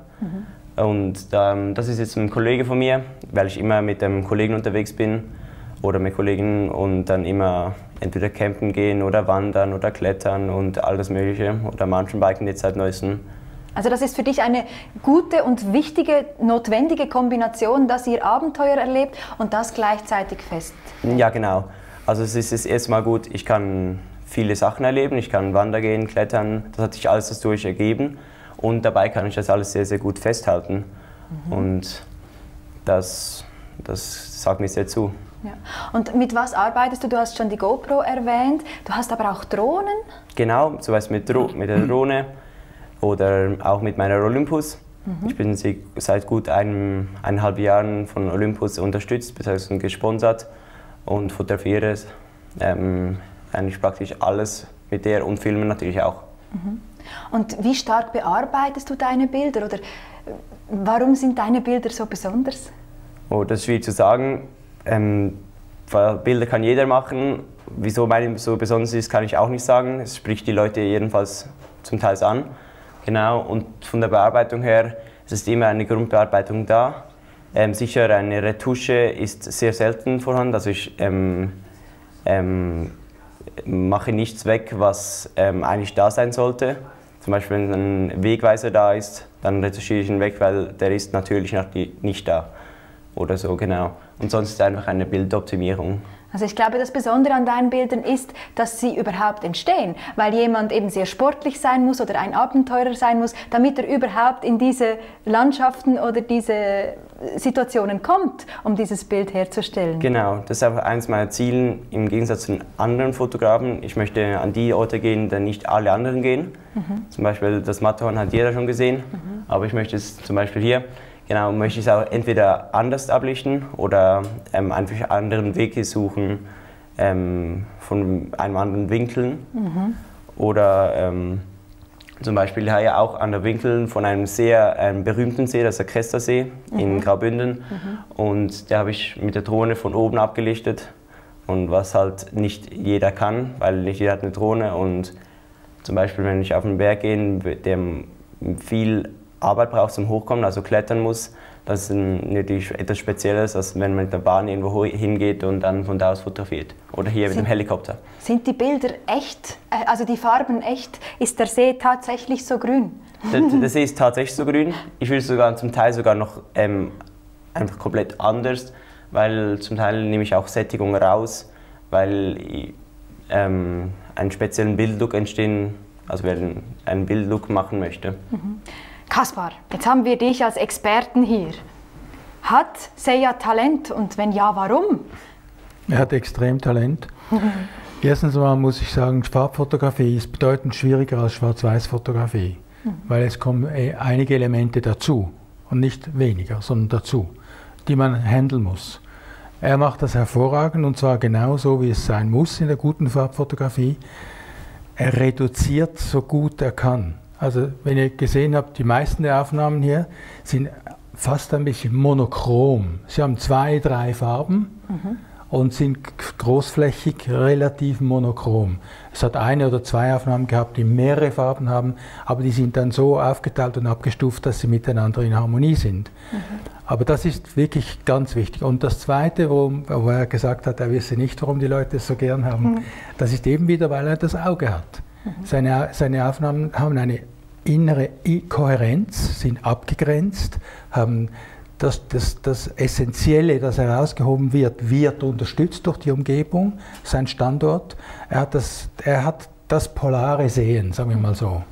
Mhm. Und ähm, das ist jetzt ein Kollege von mir, weil ich immer mit einem Kollegen unterwegs bin oder mit Kollegen und dann immer entweder campen gehen oder wandern oder klettern und alles mögliche oder Mountainbiken jetzt seit neuestem. Also das ist für dich eine gute und wichtige, notwendige Kombination, dass ihr Abenteuer erlebt und das gleichzeitig fest. Ja genau, also es ist erstmal gut, ich kann viele Sachen erleben, ich kann wandern gehen, klettern, das hat sich alles dadurch ergeben und dabei kann ich das alles sehr, sehr gut festhalten. Mhm. Und das, das sagt mir sehr zu. Ja. Und mit was arbeitest du? Du hast schon die GoPro erwähnt, du hast aber auch Drohnen. Genau, zum Beispiel mit, Dro mit der Drohne oder auch mit meiner Olympus. Mhm. Ich bin seit gut einem, eineinhalb Jahren von Olympus unterstützt bzw. gesponsert und fotografiere ähm, eigentlich praktisch alles mit der und filme natürlich auch. Mhm. Und wie stark bearbeitest du deine Bilder oder warum sind deine Bilder so besonders? Oh, das ist schwierig zu sagen. Ähm, Bilder kann jeder machen, wieso meine so besonders ist, kann ich auch nicht sagen. Es spricht die Leute jedenfalls zum Teil an Genau, und von der Bearbeitung her, es ist immer eine Grundbearbeitung da. Ähm, sicher eine Retusche ist sehr selten vorhanden, also ich ähm, ähm, mache nichts weg, was ähm, eigentlich da sein sollte. Zum Beispiel wenn ein Wegweiser da ist, dann retuschiere ich ihn weg, weil der ist natürlich noch die, nicht da oder so, genau. Und sonst ist einfach eine Bildoptimierung. Also ich glaube, das Besondere an deinen Bildern ist, dass sie überhaupt entstehen, weil jemand eben sehr sportlich sein muss oder ein Abenteurer sein muss, damit er überhaupt in diese Landschaften oder diese Situationen kommt, um dieses Bild herzustellen. Genau, das ist auch eines meiner Ziele im Gegensatz zu anderen Fotografen. Ich möchte an die Orte gehen, da nicht alle anderen gehen. Mhm. Zum Beispiel das Matterhorn hat jeder schon gesehen, mhm. aber ich möchte es zum Beispiel hier. Genau, möchte ich es auch entweder anders ablichten oder ähm, einfach einen anderen Weg suchen, ähm, von einem anderen Winkel. Mhm. Oder ähm, zum Beispiel hier auch an der Winkel von einem sehr ähm, berühmten See, das ist der Kerteszsee mhm. in Graubünden. Mhm. Und da habe ich mit der Drohne von oben abgelichtet. Und was halt nicht jeder kann, weil nicht jeder hat eine Drohne. Und zum Beispiel, wenn ich auf einen Berg gehe, der viel Arbeit braucht zum Hochkommen, also klettern muss, das ist natürlich etwas Spezielles, als wenn man mit der Bahn irgendwo hingeht und dann von da aus fotografiert. Oder hier sind, mit dem Helikopter. Sind die Bilder echt, also die Farben echt? Ist der See tatsächlich so grün? Der, der See ist tatsächlich so grün. Ich will sogar zum Teil sogar noch ähm, einfach komplett anders, weil zum Teil nehme ich auch Sättigung raus, weil ähm, einen speziellen Bildlook entstehen, also wer einen Bildlook machen möchte. Mhm. Kaspar, jetzt haben wir dich als Experten hier. Hat Seya Talent und wenn ja, warum? Er hat extrem Talent. Erstens mal muss ich sagen, Farbfotografie ist bedeutend schwieriger als Schwarz-Weiß-Fotografie, mhm. weil es kommen einige Elemente dazu und nicht weniger, sondern dazu, die man handeln muss. Er macht das hervorragend und zwar genau so, wie es sein muss in der guten Farbfotografie. Er reduziert so gut er kann. Also wenn ihr gesehen habt, die meisten der Aufnahmen hier sind fast ein bisschen monochrom. Sie haben zwei, drei Farben mhm. und sind großflächig relativ monochrom. Es hat eine oder zwei Aufnahmen gehabt, die mehrere Farben haben, aber die sind dann so aufgeteilt und abgestuft, dass sie miteinander in Harmonie sind. Mhm. Aber das ist wirklich ganz wichtig. Und das Zweite, wo, wo er gesagt hat, er wisse nicht, warum die Leute es so gern haben, mhm. das ist eben wieder, weil er das Auge hat. Seine, seine Aufnahmen haben eine innere Kohärenz, sind abgegrenzt, haben das, das, das Essentielle, das herausgehoben wird, wird unterstützt durch die Umgebung, sein Standort. Er hat das, er hat das polare Sehen, sagen wir mal so.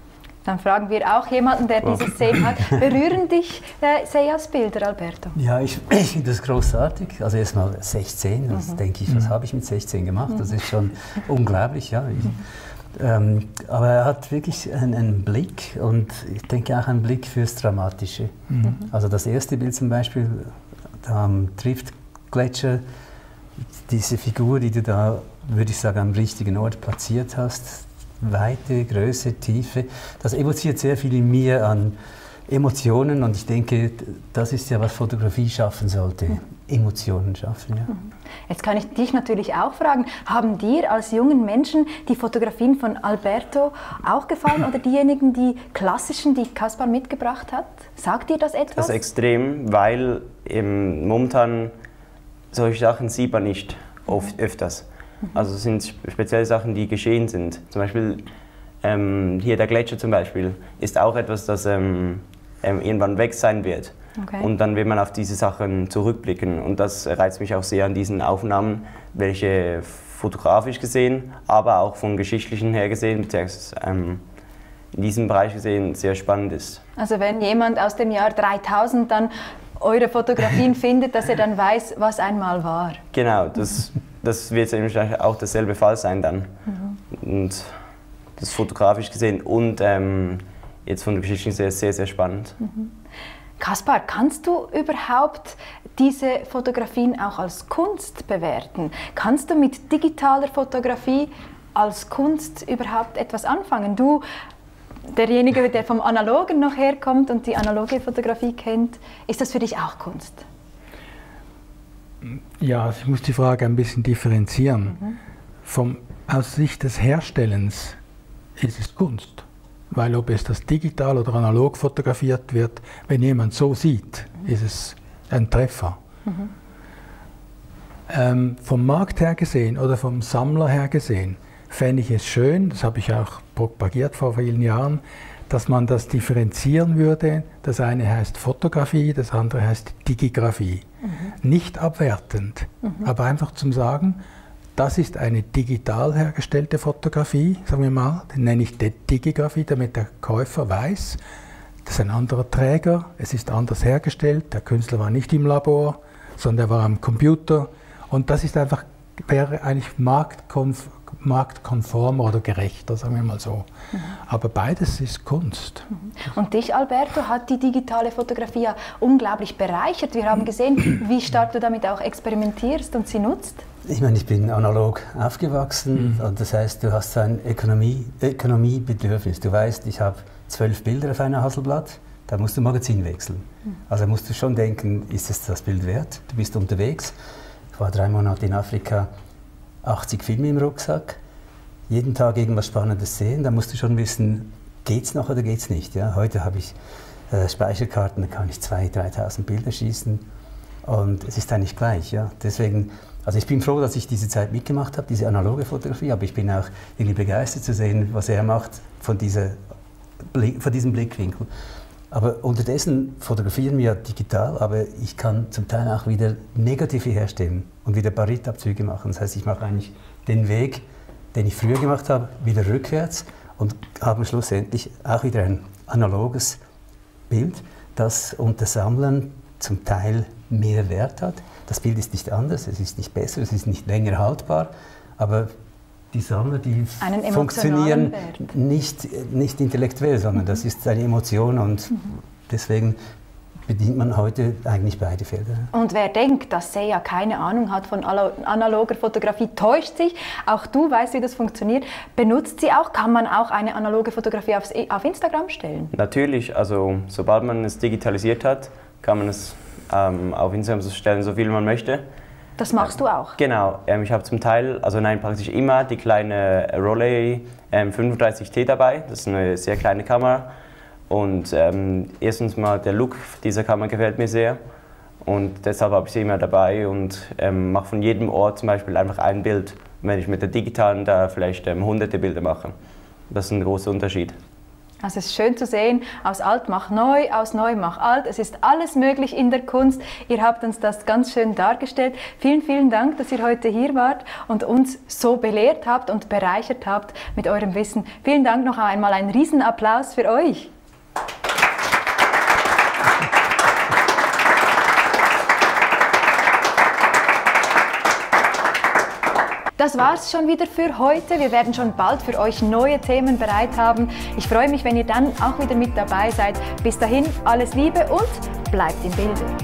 Dann fragen wir auch jemanden, der dieses Sehen hat. Berühren dich äh, Seyas Bilder, Alberto? Ja, ich, ich finde das großartig. Also erstmal sechzehn, das mhm. denke ich, was mhm. habe ich mit sechzehn gemacht? Das ist schon unglaublich, ja. Ich, Ähm, aber er hat wirklich einen, einen Blick und ich denke auch einen Blick fürs Dramatische. Mhm. Also das erste Bild zum Beispiel, da trifft Gletscher, diese Figur, die du da, würde ich sagen, am richtigen Ort platziert hast, Weite, Größe, Tiefe, das evoziert sehr viel in mir an Emotionen und ich denke, das ist ja, was Fotografie schaffen sollte. Mhm. Emotionen schaffen, ja. Jetzt kann ich dich natürlich auch fragen, haben dir als jungen Menschen die Fotografien von Alberto auch gefallen oder diejenigen, die klassischen, die Kaspar mitgebracht hat? Sagt dir das etwas? Das ist extrem, weil ähm, momentan solche Sachen sieht man nicht oft, öfters. Also es sind spezielle Sachen, die geschehen sind. Zum Beispiel ähm, hier der Gletscher zum Beispiel ist auch etwas, das ähm, irgendwann weg sein wird. Okay. Und dann will man auf diese Sachen zurückblicken und das reizt mich auch sehr an diesen Aufnahmen, welche fotografisch gesehen, aber auch von geschichtlichen her gesehen, beziehungsweise ähm, in diesem Bereich gesehen, sehr spannend ist. Also wenn jemand aus dem Jahr dreitausend dann eure Fotografien findet, dass er dann weiß, was einmal war. Genau, das, das wird wahrscheinlich auch derselbe Fall sein dann. Mhm. Und das ist fotografisch gesehen und ähm, jetzt von der Geschichte sehr, sehr, sehr spannend. Mhm. Kaspar, kannst du überhaupt diese Fotografien auch als Kunst bewerten? Kannst du mit digitaler Fotografie als Kunst überhaupt etwas anfangen? Du, derjenige, der vom Analogen noch herkommt und die analoge Fotografie kennt, ist das für dich auch Kunst? Ja, ich muss die Frage ein bisschen differenzieren. Mhm. Vom, aus Sicht des Herstellens ist es Kunst. Weil ob es das digital oder analog fotografiert wird, wenn jemand so sieht, ist es ein Treffer. Mhm. Ähm, vom Markt her gesehen oder vom Sammler her gesehen, fände ich es schön, das habe ich auch propagiert vor vielen Jahren, dass man das differenzieren würde. Das eine heißt Fotografie, das andere heißt Digigraphie. Mhm. Nicht abwertend, mhm. aber einfach zum Sagen, das ist eine digital hergestellte Fotografie, sagen wir mal, den nenne ich Digigraphie, damit der Käufer weiß, das ist ein anderer Träger, es ist anders hergestellt, der Künstler war nicht im Labor, sondern er war am Computer und das ist einfach, wäre eigentlich marktkonf marktkonformer oder gerechter, sagen wir mal so. Mhm. Aber beides ist Kunst. Und dich, Alberto, hat die digitale Fotografie ja unglaublich bereichert. Wir haben gesehen, wie stark du damit auch experimentierst und sie nutzt. Ich meine, ich bin analog aufgewachsen, mhm. und das heißt, du hast so ein Ökonomie, Ökonomiebedürfnis. Du weißt, ich habe zwölf Bilder auf einer Hasselblad, da musst du Magazin wechseln. Mhm. Also musst du schon denken, ist es das Bild wert? Du bist unterwegs. Ich war drei Monate in Afrika, achtzig Filme im Rucksack, jeden Tag irgendwas Spannendes sehen, da musst du schon wissen, geht's noch oder geht's nicht. Ja? Heute habe ich äh, Speicherkarten, da kann ich zweitausend, dreitausend Bilder schießen und es ist eigentlich gleich. Ja? Deswegen, also ich bin froh, dass ich diese Zeit mitgemacht habe, diese analoge Fotografie, aber ich bin auch irgendwie begeistert zu sehen, was er macht von, dieser, von diesem Blickwinkel. Aber unterdessen fotografieren wir ja digital, aber ich kann zum Teil auch wieder Negative herstellen und wieder Barritabzüge machen. Das heißt, ich mache eigentlich den Weg, den ich früher gemacht habe, wieder rückwärts und habe schlussendlich auch wieder ein analoges Bild, das unter Sammlern zum Teil mehr Wert hat. Das Bild ist nicht anders, es ist nicht besser, es ist nicht länger haltbar, aber die Sammler, die funktionieren nicht, nicht intellektuell, sondern mhm. das ist eine Emotion und mhm. deswegen bedient man heute eigentlich beide Felder. Und wer denkt, dass Seya keine Ahnung hat von analoger Fotografie, täuscht sich. Auch du weißt, wie das funktioniert. Benutzt sie auch? Kann man auch eine analoge Fotografie aufs, auf Instagram stellen? Natürlich, also sobald man es digitalisiert hat, kann man es ähm, auf Instagram so stellen, so viel man möchte. Das machst du auch? Genau. Ich habe zum Teil, also nein, praktisch immer die kleine Rolei fünfunddreißig T dabei. Das ist eine sehr kleine Kamera. Und ähm, erstens mal der Look dieser Kamera gefällt mir sehr. Und deshalb habe ich sie immer dabei und ähm, mache von jedem Ort zum Beispiel einfach ein Bild. Wenn ich mit der digitalen da vielleicht ähm, hunderte Bilder mache. Das ist ein großer Unterschied. Also es ist schön zu sehen, aus alt mach neu, aus neu mach alt. Es ist alles möglich in der Kunst. Ihr habt uns das ganz schön dargestellt. Vielen, vielen Dank, dass ihr heute hier wart und uns so belehrt habt und bereichert habt mit eurem Wissen. Vielen Dank noch einmal. Ein Riesenapplaus für euch. Das war's schon wieder für heute. Wir werden schon bald für euch neue Themen bereit haben. Ich freue mich, wenn ihr dann auch wieder mit dabei seid. Bis dahin, alles Liebe und bleibt im Bilde.